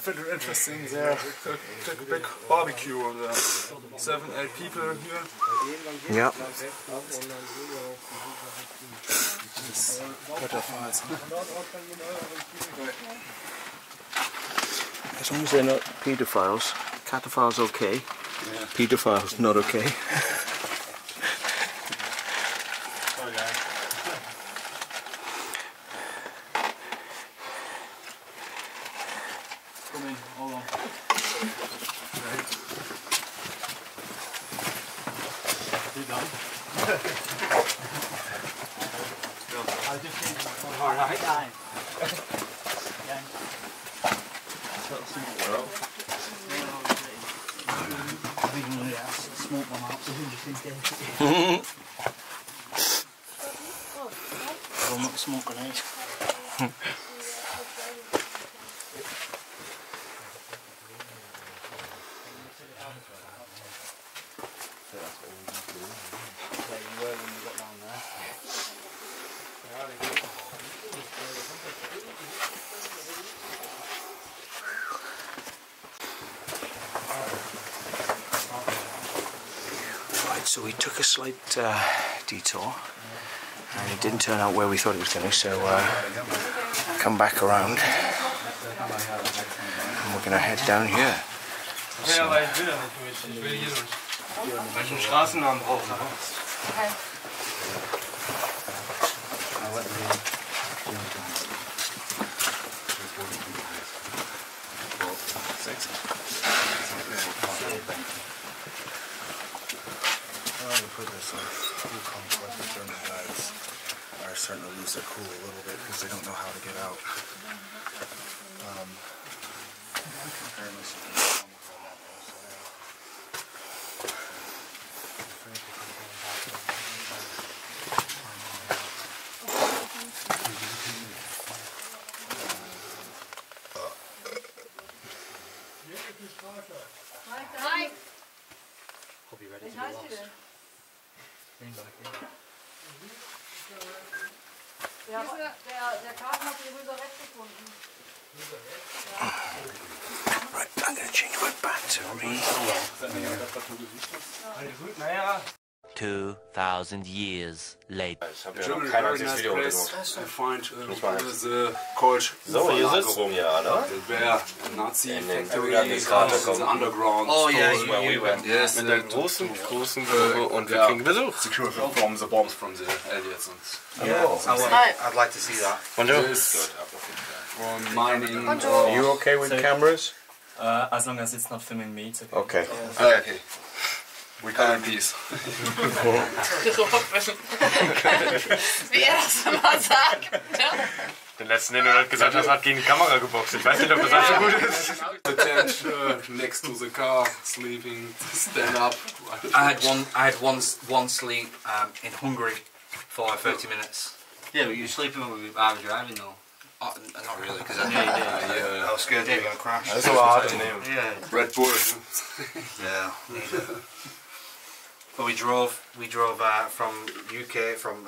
found it interesting. There took a big barbecue of 7-8 people here. Yeah. As long as they're not pedophiles, cataphiles okay. Yeah. Pedophiles not okay. So we took a slight detour and it didn't turn out where we thought it was going to, so come back around and we're going to head down here. So. Starting to lose their cool a little bit because they don't know how to get out. I'll be ready to be lost. Bring back here. Right, I'm going to change my back to read. 2,000 years later. I find the coach. So here sitzt ja, ne? The Nazi factory, the underground. Oh yeah, where we went. Yes. Mit der großen Gruppe und wir kriegen Besuch. Secure from the bombs from the aliens. Yeah. I'd like to see that. From mining. Are you okay with cameras? As long as it's not filming me. Okay. Okay. We come in peace. Wie das immer sagt. Den letzten, den du gerade gesagt hast, hat gegen die Kamera geboxt. Ich weiß nicht, ob das so gut ist. Attached next to the car, sleeping, stand up. I had one sleep in Hungary for 30 minutes. Yeah, but you were sleeping when I was driving though. Not really, because I knew you did. I was scared you were going to crash. That's a lot hard to know. Yeah. Red Bull. Yeah. But we drove from UK, from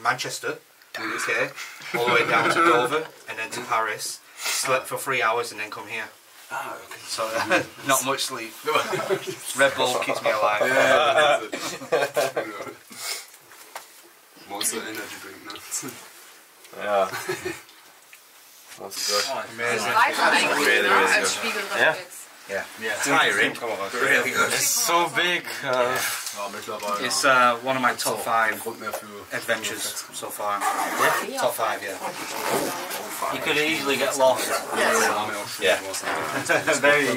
Manchester, UK, all the way down to Dover, and then to Paris. Slept for 3 hours and then come here. Oh, okay. So not much sleep. Red Bull keeps me alive. Yeah, most of the energy drink now. Yeah. That's good. Oh, amazing. Yeah. Yeah, yeah. It's tiring. Really good. It's so big. It's one of my top 5 adventures so far. Yeah. Top 5, yeah. You could easily get lost. Yes. Yeah.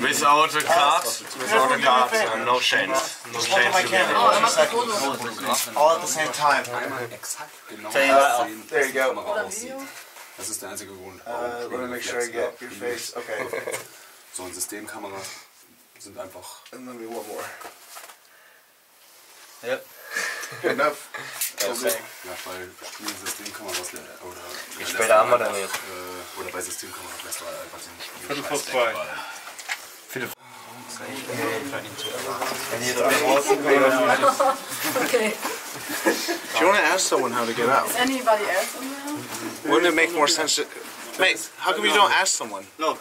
Without a card, and no chance. No chance to get lost. All at the same time. There you go. Let me make sure I get your face. Okay. So, Systemkamera sind einfach. And then we want more. Yep. Good enough. Ja, bei bestimmten Systemen kann man was lernen. Oder später haben wir dann nicht. Oder bei Systemen kann man was lernen, einfach den Spielscheiß-Deckball. Philipp. Okay. Do you want to ask someone how to get out? Is anybody else in there? Wouldn't it make more sense to... Mate, how come you don't ask someone? No,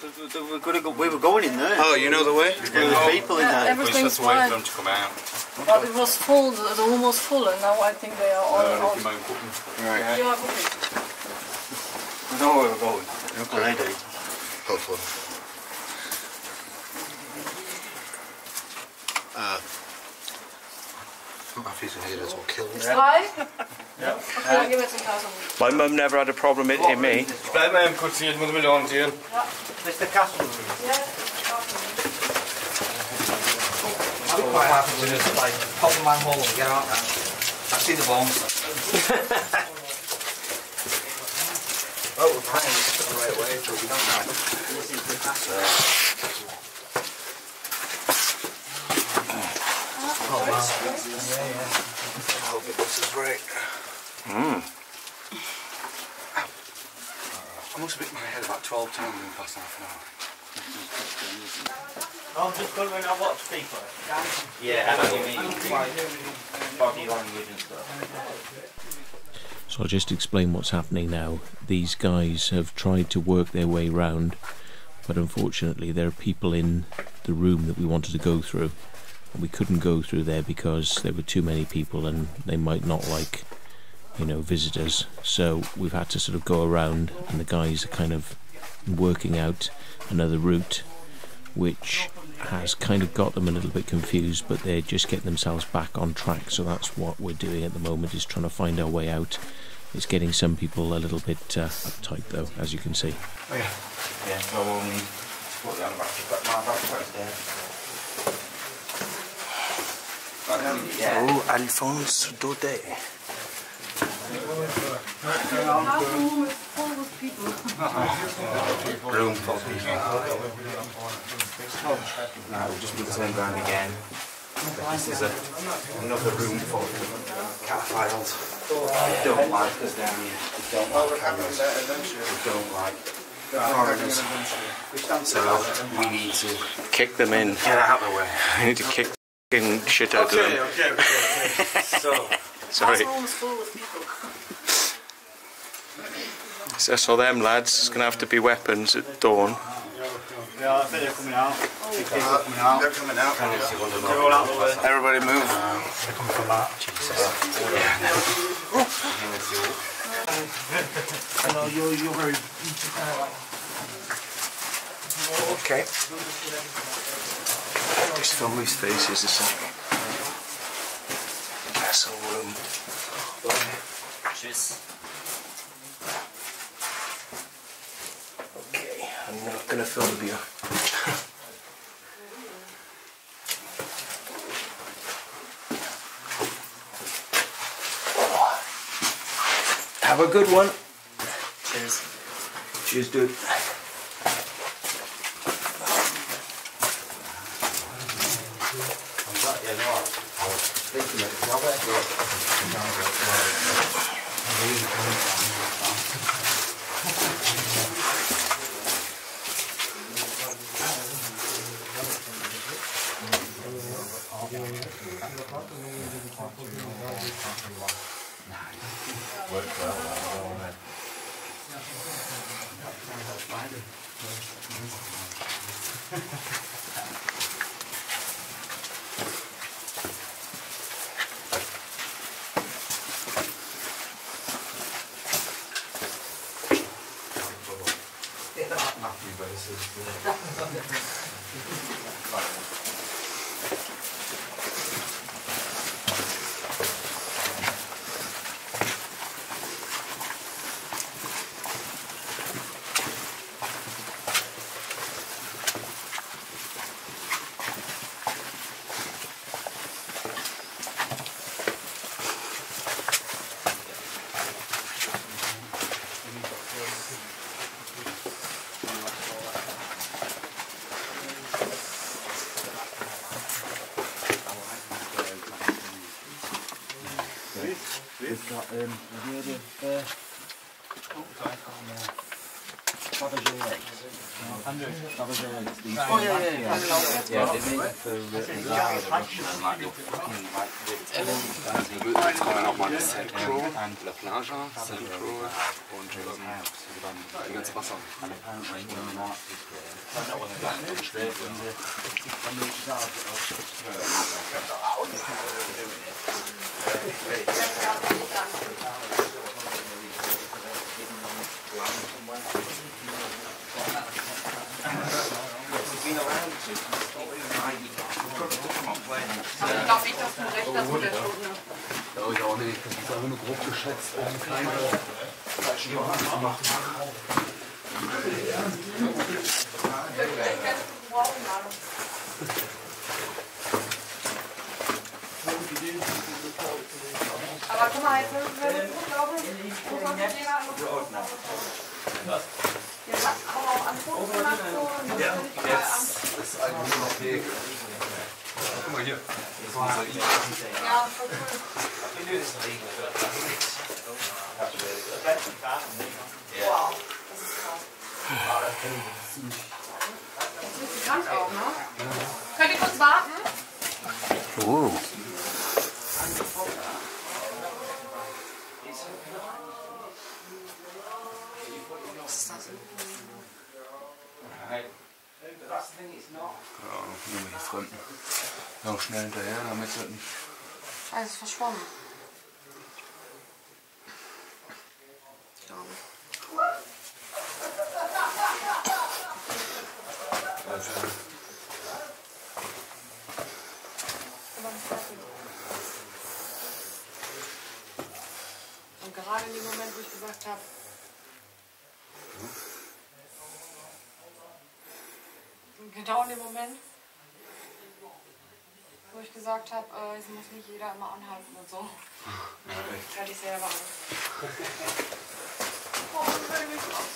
we were going in there. Oh, you know the way? There were people in there. We just waited for them to come out. But it was full, the room was full, and now I think they are all out. Right. Yeah. We know where we're going. Okay. Hopefully. My mum never had a problem with me. Bleib mal kurz hier, ich muss mich orientieren. Ja. Das ist der Kasten. Ja, I've seen the bombs. Oh, we're planning this the right way, but we don't know. Oh, wow. I hope this is right. I must have hit my head about 12 times in the past half an hour. I'm just going when I watch people. Yeah, I know what you mean. Body language and stuff. So I'll just explain what's happening now. These guys have tried to work their way round, but unfortunately there are people in the room that we wanted to go through. We couldn't go through there because there were too many people and they might not like, you know, visitors. So we've had to sort of go around, and the guys are kind of working out another route, which has kind of got them a little bit confused, but they're just getting themselves back on track. So that's what we're doing at the moment, is trying to find our way out. It's getting some people a little bit uptight though, as you can see. Oh yeah. Yeah, so put that back. Yeah. Rue Alexis Dumont. Room for people. No, we'll just be the same ground again. But this is another room for cat files. They don't like us down here. They don't like cameras. They don't like foreigners. So we need to kick them in. Get out of the way. We need to kick them. Shit out of them. Okay. So, sorry. So them lads, it's gonna have to be weapons at dawn. Yeah, I think they're coming out. They're coming out. Everybody move. They're coming from that. Jesus. I know you're very. Okay. Just film these faces, isn't it? Castle room. Cheers. Okay, I'm not gonna film the beer. Have a good one. Cheers. Cheers, dude. a load of Fabergé eggs. Oh, yeah. They make it for and like your fucking, like, and La Plage, and apparently Könnt ihr kurz warten? Oh. Nur mit den Freunden. Noch schnell hinterher, damit es nicht. Alles verschwommen. Ich glaube. Und gerade in dem Moment, wo ich gesagt habe, genau in dem Moment, wo ich gesagt habe, es muss nicht jeder immer anhalten und so, dann hatte ich selber an. Oh, das will ich auch.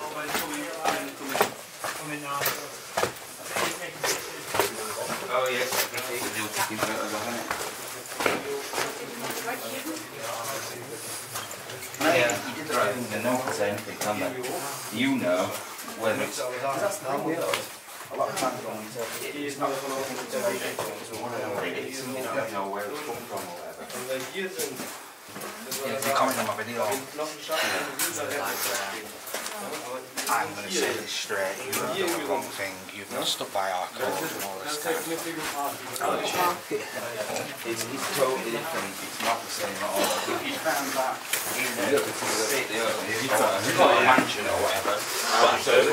Aber ich komme in den Namen. Oh, jetzt. Ich muss you did arrive in the north zone of the camera. You know. Well, I'm going to say this straight, you've done the wrong thing, you've not stood by our code and all this stuff. It's totally different, it's not the same at all. If you found that in the state you've got a mansion or whatever, that's it.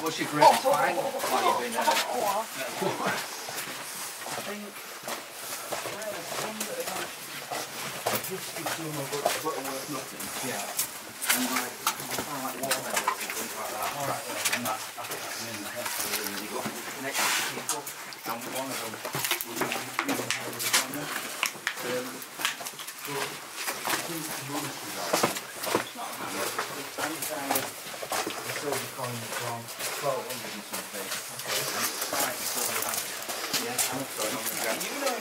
What's your greatest find? I think just became a worth nothing. Yeah. And like wall medals and things like that. Alright, and that's I think that's in the head. You got connected to people and one of them was the you know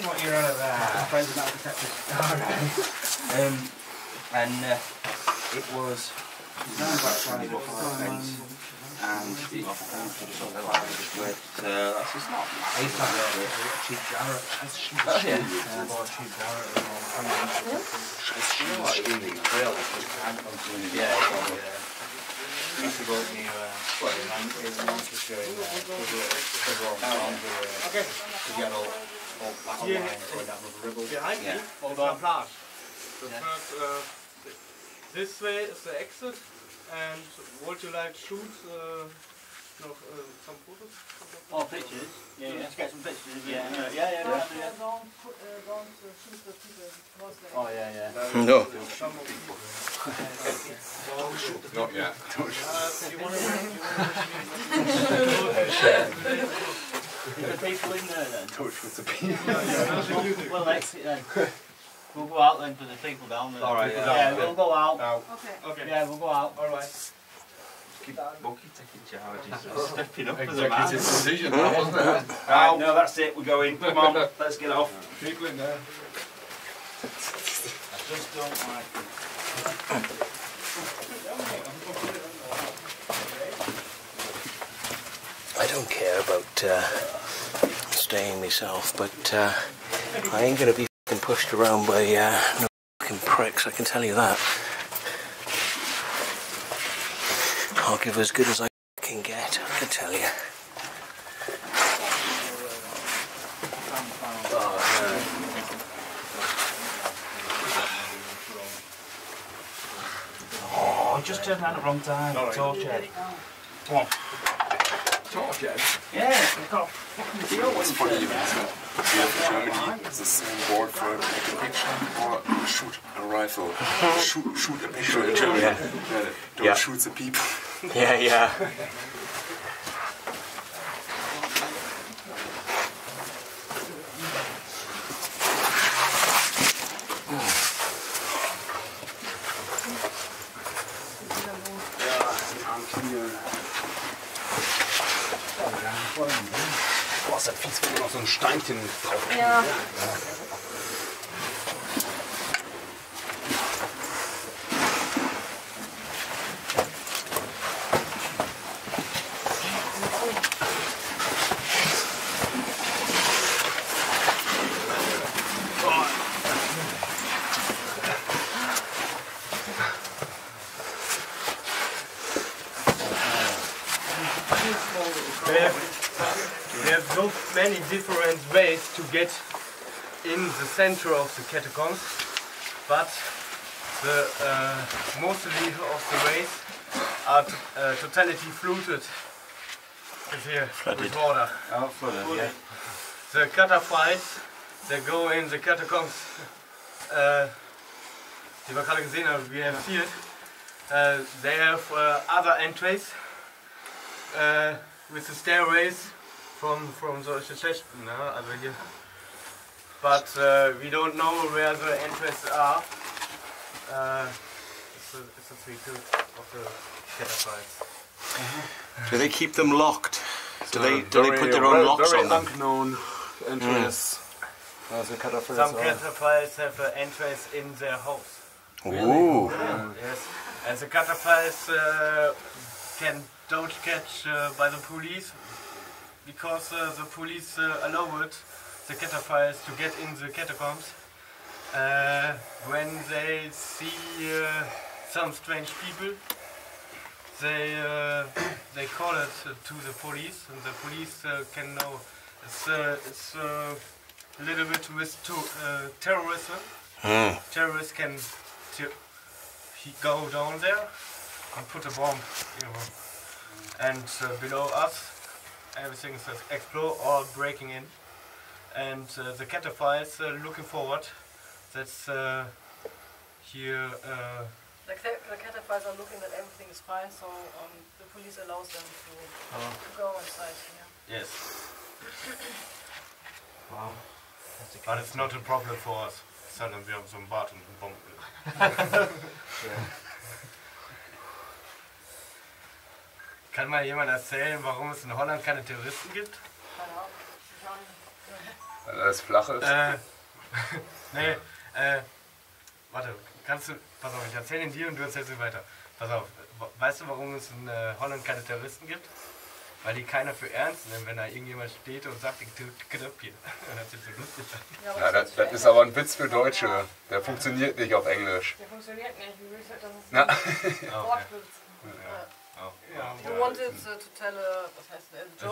what you're on about. And it was designed by Charlie Buffalo's and it it's not I used to go to Manchester to get all black and white. Behind me, on the Place. This way is the exit, and would you like to shoot some photos? Oh, pictures? Yeah, let's get some pictures. Yeah. Don't shoot the people. Oh, yeah. No. Not yet. Do you want to The people in there then? Touch with the people. We'll go out then for the people down there. Alright, yeah, we'll go out. Okay. Yeah, we'll go out. Alright. Keep Bucky taking charges. Stepping up as a man. Decision, that wasn't it? Right, no, that's it. We're going. Come on, let's get off. People in there. I just don't like it. I don't care about staying myself, but I ain't going to be fucking pushed around by no fucking pricks, I can tell you that. I'll give as good as I can get, I can tell you. Oh, just turned around at the wrong time. Torchhead. Come on. Torchhead? Yeah, we've got a fucking deal. What's funny about it? It's the same board for a picture or shoot a rifle. Shoot a picture in Germany. Yeah. Yeah. Don't shoot the people. Yeah, yeah. Steinchen drauf. Ja. Many different ways to get in the center of the catacombs, but the mostly of the ways are totally flooded. Flooded. Water. Oh, flooded, yeah. The cataphiles that go in the catacombs, die wir gerade gesehen haben, we have seen, they have other entries with the stairways. From solche Schächten, ne? Also hier. But we don't know where the entries are. It's a secret of the cataphiles. Do they keep them locked? So do they put their own locks on them? Unknown entries. Mm. The cataphiles. Some cataphiles have entries in their house. Really? Ooh. Yeah. Yes. And the cataphiles don't catch by the police. Because the police allowed the cataphiles to get in the catacombs when they see some strange people, they call it to the police, and the police can know it's a little bit with terrorism. Mm. Terrorists can go down there and put a bomb, you know, and below us. Everything is explode or breaking in, and the cataphiles looking forward. That's here. The cataphiles are looking that everything is fine, so the police allows them to go inside here. Yes. Wow. But it's not a problem for us. Suddenly we have some button and bomb. Yeah. Kann mal jemand erzählen, warum es in Holland keine Terroristen gibt? Weil alles flach ist. Nee, warte, kannst du, pass auf, ich erzähle dir und du erzählst mir weiter. Pass auf, weißt du, warum es in Holland keine Terroristen gibt? Weil die keiner für ernst nimmt, wenn da irgendjemand steht und sagt, ich knöpfe hier. Das ist so lustig. Ja, das ist aber ein Witz für Deutsche. Der funktioniert nicht auf Englisch. Der funktioniert nicht. Das ist ein Wortwitz. Oh. Yeah, I wanted to tell a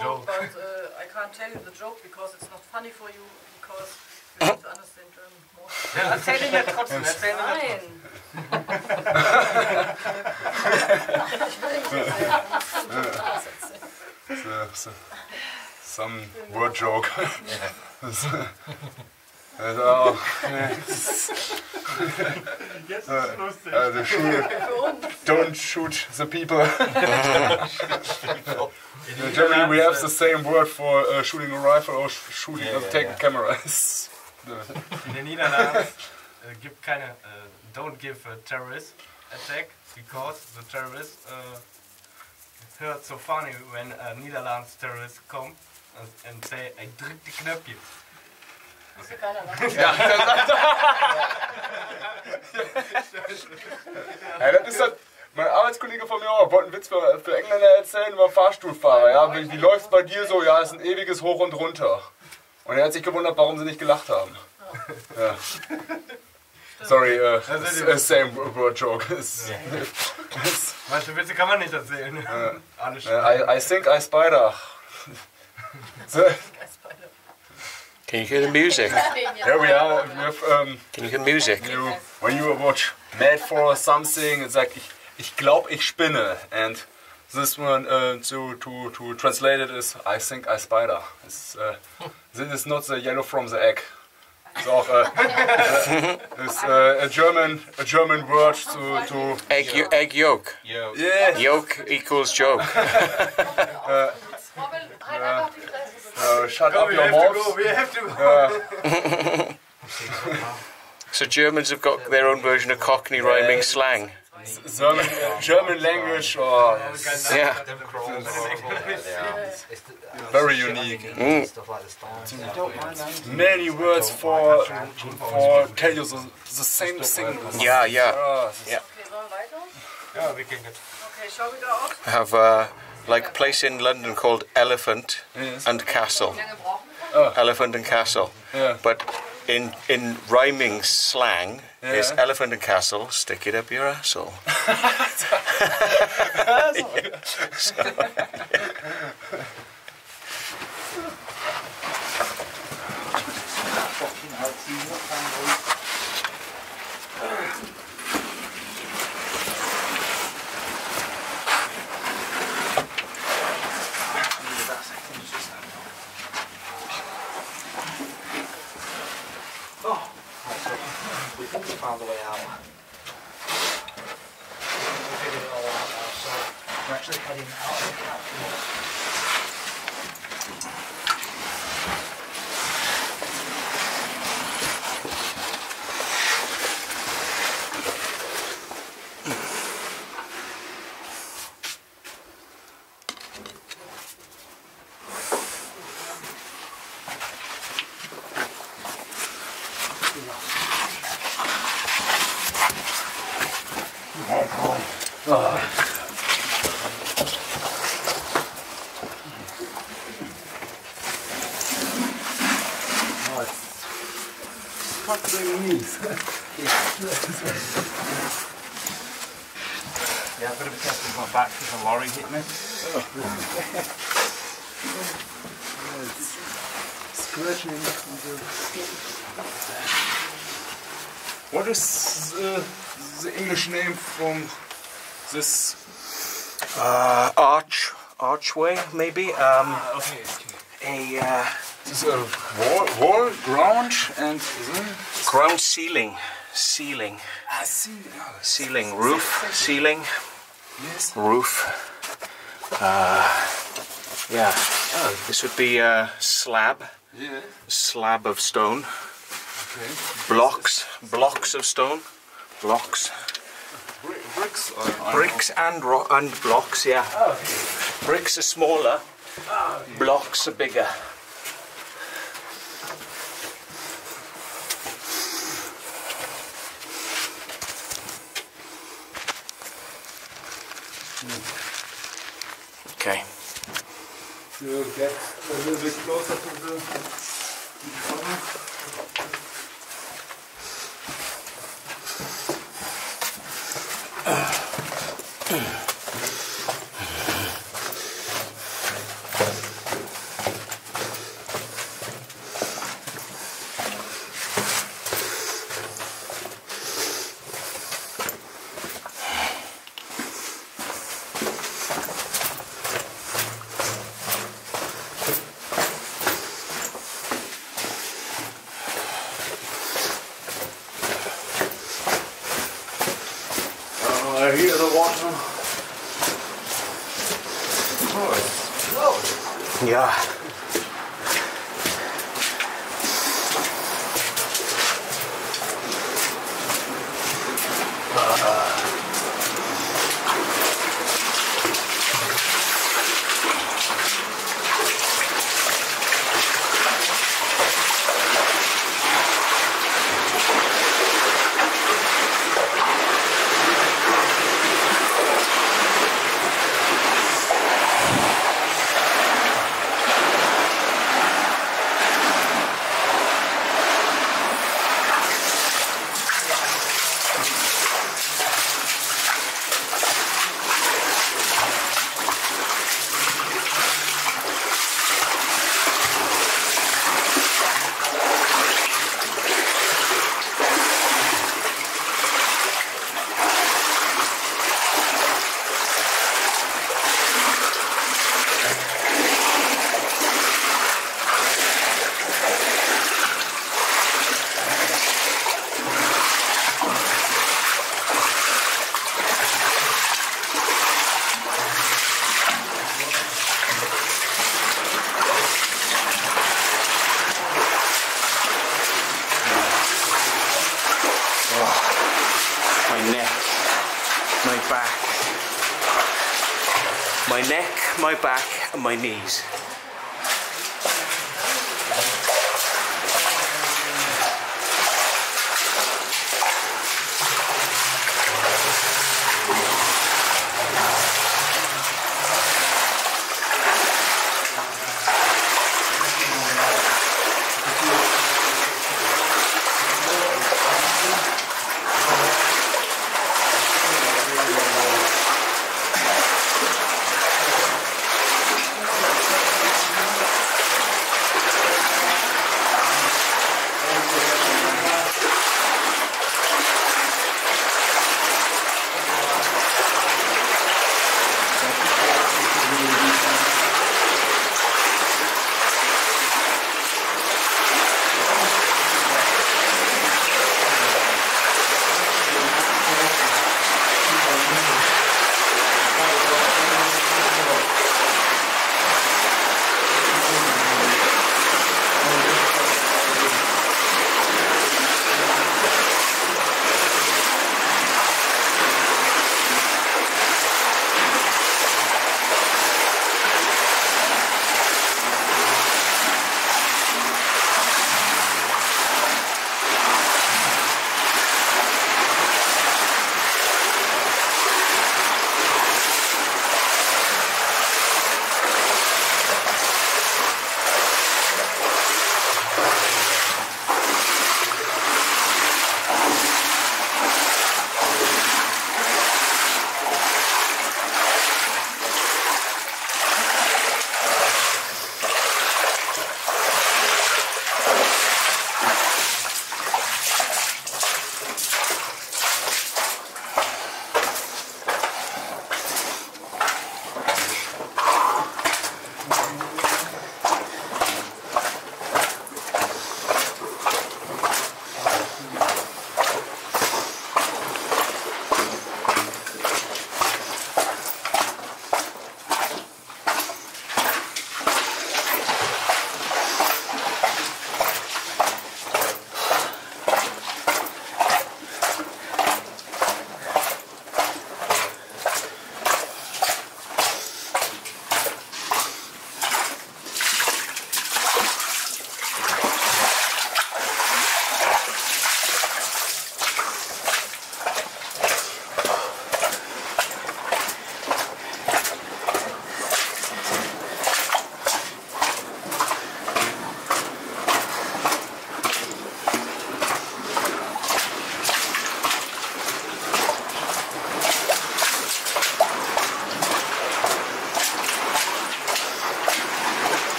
joke, but I can't tell you the joke because it's not funny for you, because you don't understand German more. Yeah, erzählen wir trotzdem, erzählen wir trotzdem. Nein! Some word joke. Also, yes, don't shoot the people. In Germany, we have the same word for shooting a rifle or shooting taking cameras. In the Netherlands, don't give a terrorist attack because the terrorists heard so funny when Netherlands terrorists come and say, I druk de knopjes. Ja, das ist halt, mein Arbeitskollege von mir wollte einen Witz für Engländer erzählen über Fahrstuhlfahrer. Ja? Wie läuft's bei dir so? Ja, ist ein ewiges Hoch und Runter. Und er hat sich gewundert, warum sie nicht gelacht haben. Ja. Sorry, same word joke. Manche Witze kann man nicht erzählen. Alles I think I spider. Can you hear the music? Here we are. We have, can you hear music? When you watch Mad for something, it's like ich glaube ich spinne, and this one to translate it is I think I spider. It's, this is not the yellow from the egg. It's auch a German word to egg yolk. Yeah. Yolk equals joke. Shut up your mouth. We have to go. So Germans have got their own version of Cockney rhyming slang. German language, or very unique. Many words for tell you the same thing. Yeah, we can get. Okay, shall we go off? I have like a place in London called Elephant and Castle. Elephant and Castle. Yeah. But in rhyming slang, is elephant and castle, stick it up your asshole. Found the way out. We figured it all out now, so we're actually heading out of the Hit me. What is the English name from this archway? Maybe this is a wall, ground, and ground ceiling, roof, ceiling. Yes. Roof. Yeah. Oh. This would be a slab. Yeah. Slab of stone. Okay. Blocks. Blocks of stone. Blocks. Bricks. Bricks and blocks. Yeah. Oh, okay. Bricks are smaller. Oh, yeah. Blocks are bigger. Okay. We'll get a little bit closer to the corner. Yeah. My back and my knees.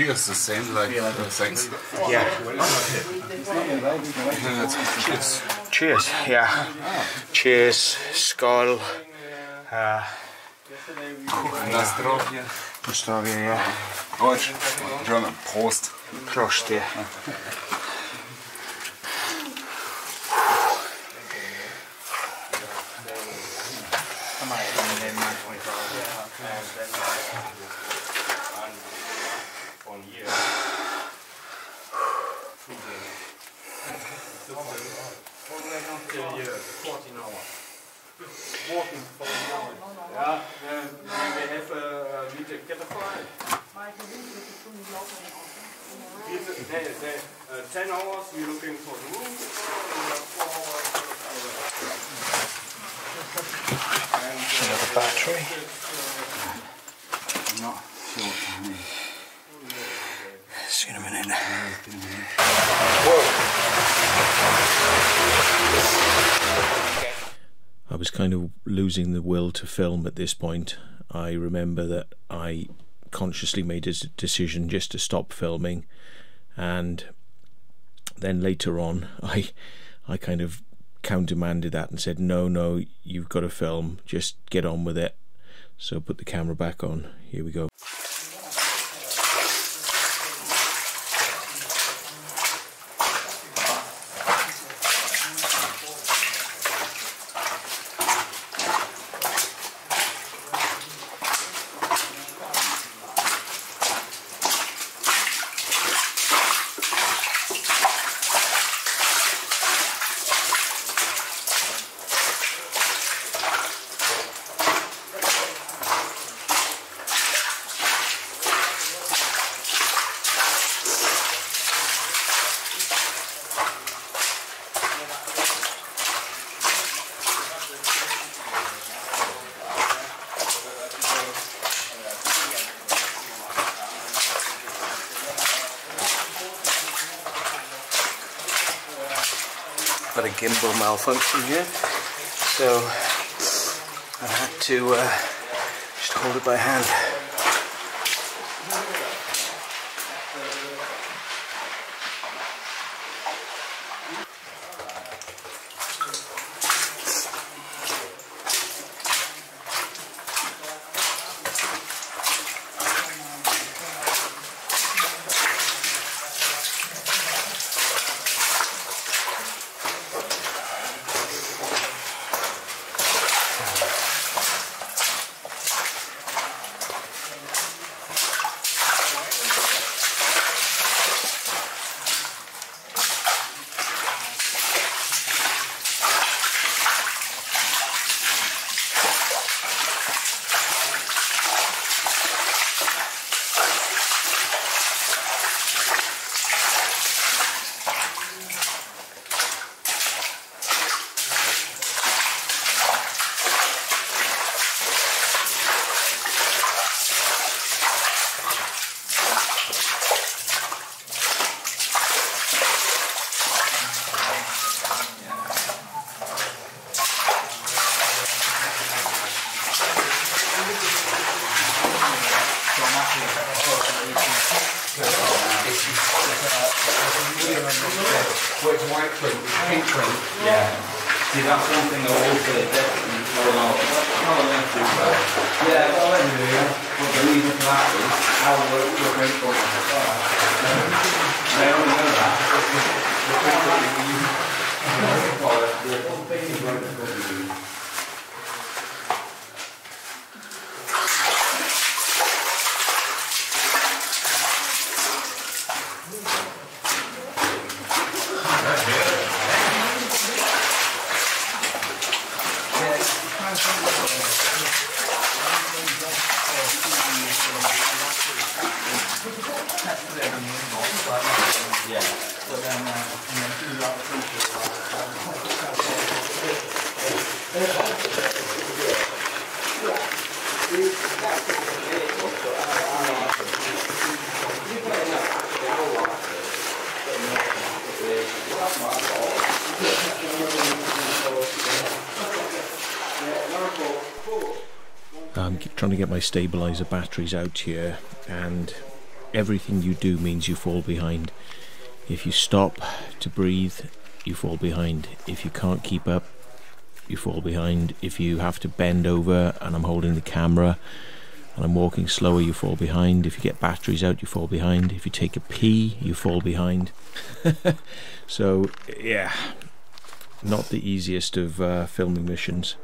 Cheers, the same like thanks. Yeah. Cheers. Cheers. Yeah. Cheers. Skull. Nostrovia. Yeah. Deutsch. German. Prost. Prost. Yeah. I was kind of losing the will to film at this point. I remember that I consciously made a decision just to stop filming, and then later on I kind of countermanded that and said no, you've got to film, just get on with it. So put the camera back on. Here we go. Got a gimbal malfunction here, so I had to just hold it by hand. It's white print, it's pink print. Yeah. See, that's one thing I will say definitely for an artist. Yeah, well, anyway, what the reason for that is how we're grateful for the star. I don't know that. The fact that we use the thing is right. Trying to get my stabilizer batteries out here, and everything you do means you fall behind. If you stop to breathe, you fall behind. If you can't keep up, you fall behind. If you have to bend over and I'm holding the camera and I'm walking slower, you fall behind. If you get batteries out, you fall behind. If you take a pee, you fall behind. So yeah, not the easiest of filming missions.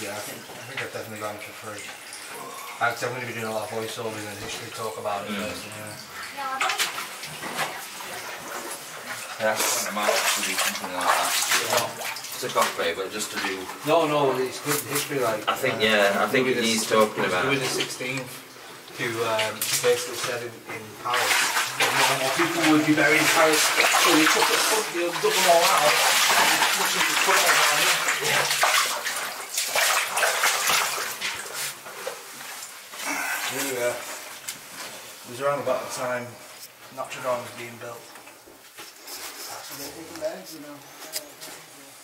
Yeah, I think it might actually be something like that. Yeah. to Cockbray, but just to do... No, no, it's good history, like... I think, yeah, I think he's talking about... Louis XVI, who basically said in Paris that more and more people would be buried in Paris, so they took it, they dug them all out, and much as they put it all on. It was around about the time Notre Dame was being built.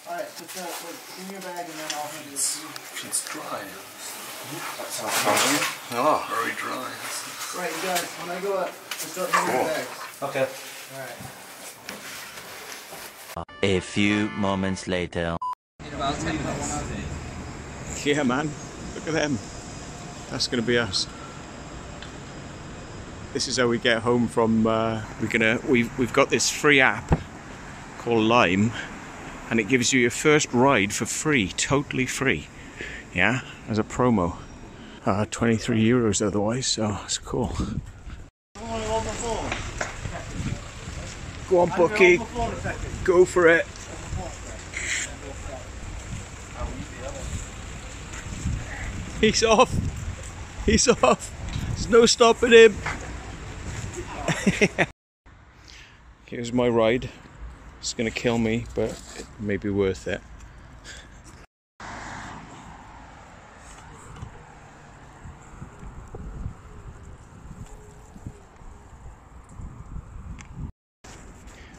Alright, put that in your bag and then I'll handle it to you. It's dry. That sounds fine. Oh, very dry. Right, you guys, when I go up, just start moving your bags. Okay. Alright. A few moments later. Yeah, man. Look at them. That's going to be us. This is how we get home from. We've got this free app called Lime, and it gives you your first ride for free, totally free. Yeah, as a promo. 23 euros otherwise, so it's cool. Go on, Bucky. Go for it. He's off. He's off. There's no stopping him. Here's my ride. It's gonna kill me, but it may be worth it.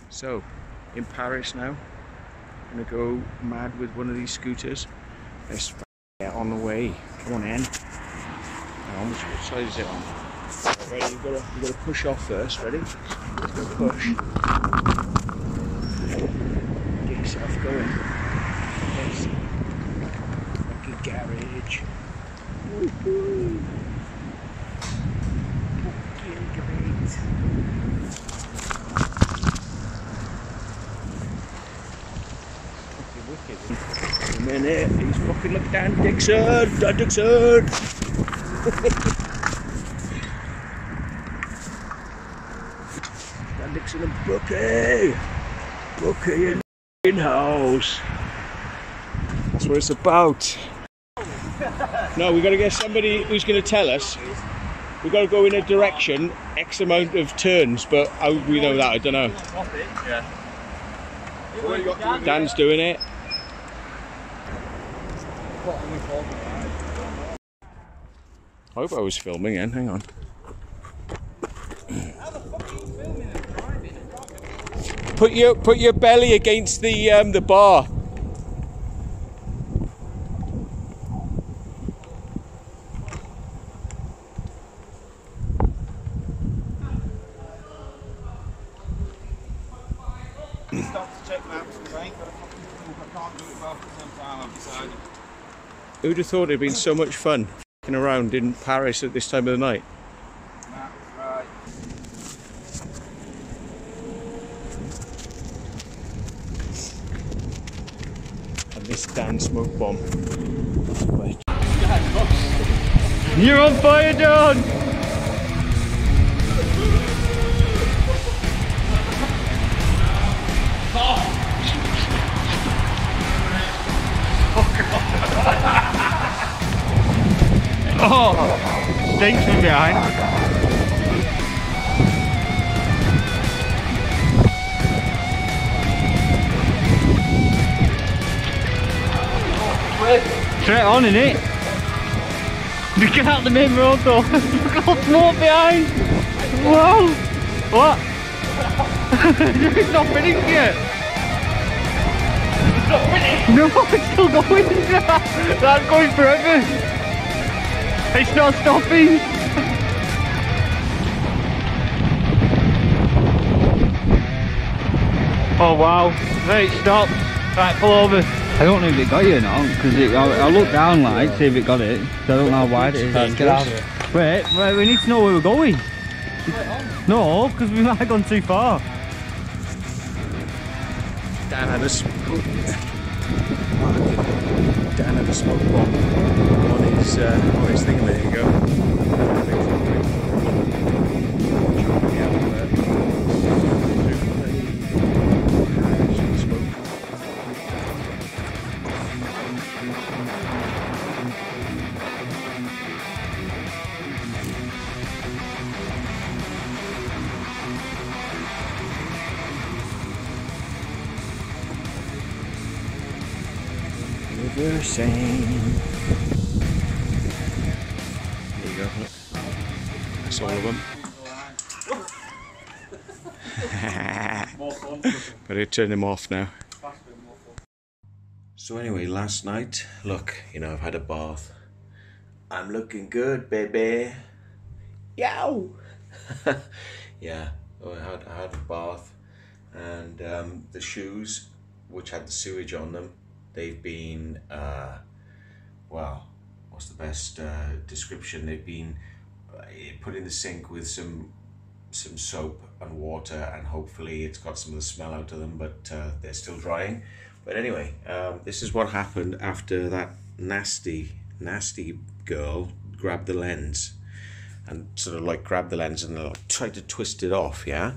So, in Paris now. I'm gonna go mad with one of these scooters. Let's get on the way. Come on in. Which side is it on? Ready, you've got to push off first, ready? Let's go push. Get yourself going. There's like a garage. Woohoo! Fucking great. Fucking wicked. A minute, he's fucking like Dan Dixon! Dan Dixon! Dixon and Bucky! Bucky in the house! That's what it's about! No, we've got to get somebody who's going to tell us. We've got to go in a direction, X amount of turns, but how would we know that? I don't know. Yeah. Dan's doing it. I hope I was filming then, hang on. How the fuck are you filming and driving? Put your belly against the bar. Stop to check maps and bank, but I can't do it well for some time, I've decided. Who'd have thought it'd been so much fun? Around in Paris at this time of the night. That's right. And this Dan smoke bomb. You're on fire, John! Oh God! Oh, stinks from behind. Straight on, innit? Get out the main road though. Look at smoke behind. Wow. What? It's not finished yet. It's not finished? No, it's still going. That's going forever. It's not stopping! Oh wow, right, stop! Right, pull over. I don't know if it got you or not, because I looked down like, see if it got it. So I don't know how wide it is. Get out of it. Wait, we need to know where we're going. No, because we might have gone too far. Dan had a smoke bomb on his thing a minute ago. the same. There you go, look. That's all of them. Better turn them off now. So anyway, last night, look, you know, I've had a bath. I'm looking good, baby. Yow! Yeah, I had a bath, and the shoes, which had the sewage on them, they've been, well, what's the best description? They've been put in the sink with some soap and water, and hopefully it's got some of the smell out of them, but they're still drying. But anyway, this is what happened after that nasty girl grabbed the lens and sort of like grabbed the lens and tried to twist it off, yeah?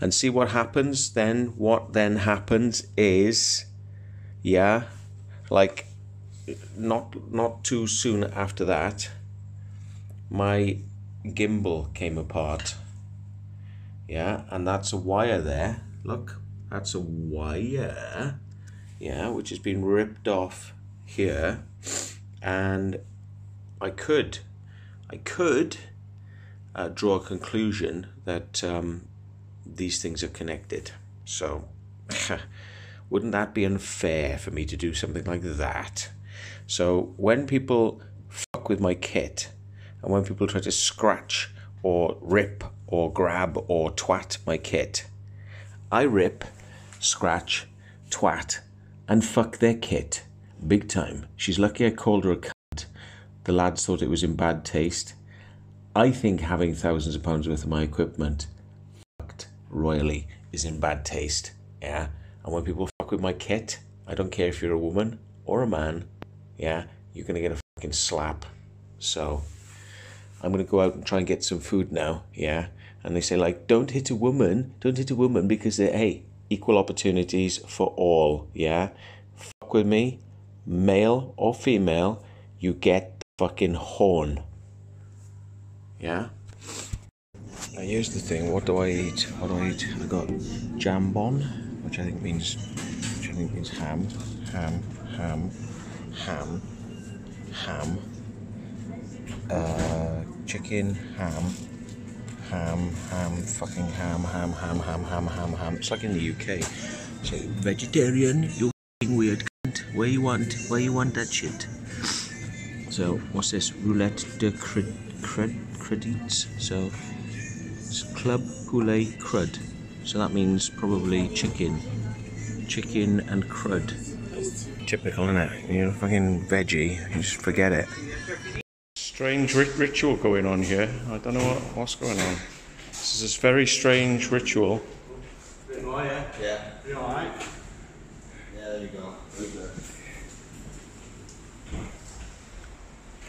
And see what happens then? What then happens is, yeah, like not too soon after that, my gimbal came apart, yeah? And that's a wire there, look, that's a wire, yeah, which has been ripped off here. And I could draw a conclusion that these things are connected. So wouldn't that be unfair for me to do something like that? So when people fuck with my kit, and when people try to scratch or rip or grab or twat my kit, I rip, scratch, twat, and fuck their kit. Big time. She's lucky I called her a cunt. The lads thought it was in bad taste. I think having thousands of pounds worth of my equipment fucked royally is in bad taste. Yeah? And when people fuck with my kit, I don't care if you're a woman or a man, yeah? You're gonna get a fucking slap. So I'm gonna go out and try and get some food now, yeah? And they say, like, don't hit a woman because they're, hey, equal opportunities for all, yeah? Fuck with me. Male or female, you get the fucking horn. Yeah? Now here's the thing, what do I eat? I got jambon, which I think means ham, chicken, ham. It's like in the UK. So vegetarian, you fucking weird. Where you want that shit? So what's this? Roulette de credits. So it's club poulet crud. So that means probably chicken and crud. Typical, isn't it? You're a fucking veggie. You just forget it. Strange ritual going on here. I don't know what's going on. This is this very strange ritual. Yeah. You alright? Yeah. There you go.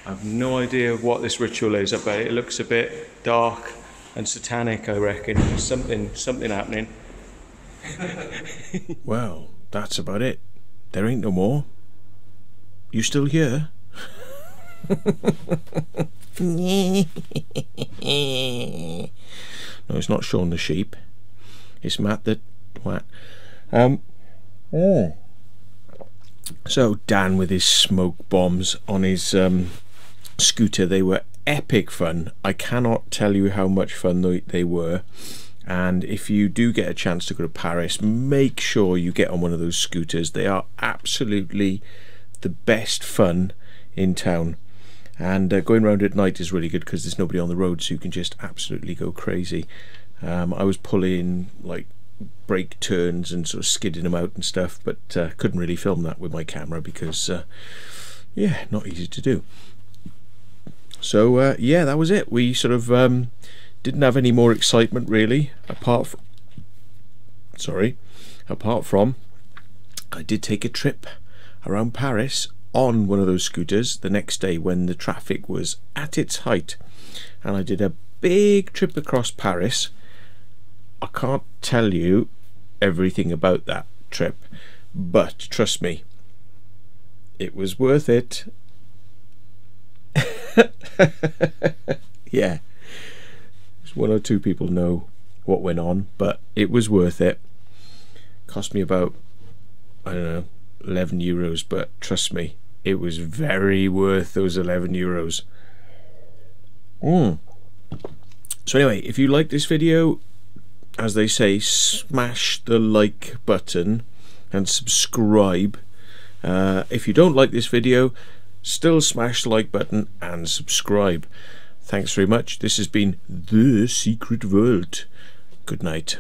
I've no idea what this ritual is. I bet it looks a bit dark and satanic, I reckon. There's something happening. Well, that's about it. There ain't no more. You still here? No, it's not Shaun the sheep. It's Matt the twat. Oh. So Dan with his smoke bombs on his scooter, they were epic fun. I cannot tell you how much fun they were. And if you do get a chance to go to Paris, make sure you get on one of those scooters. They are absolutely the best fun in town. And going round at night is really good because there's nobody on the road, so you can just absolutely go crazy. I was pulling like brake turns and sort of skidding them out and stuff, but couldn't really film that with my camera because yeah, not easy to do. So yeah, that was it. We sort of didn't have any more excitement really, apart from I did take a trip around Paris on one of those scooters the next day when the traffic was at its height, and I did a big trip across Paris. I can't tell you everything about that trip, but trust me, it was worth it. Yeah, one or two people know what went on, but it was worth it. Cost me about, I don't know, €11, but trust me, It was very worth those €11. So anyway, if you like this video, as they say, smash the like button and subscribe. If you don't like this video, still smash the like button and subscribe. Thanks very much. This has been The Secret Vault. Good night.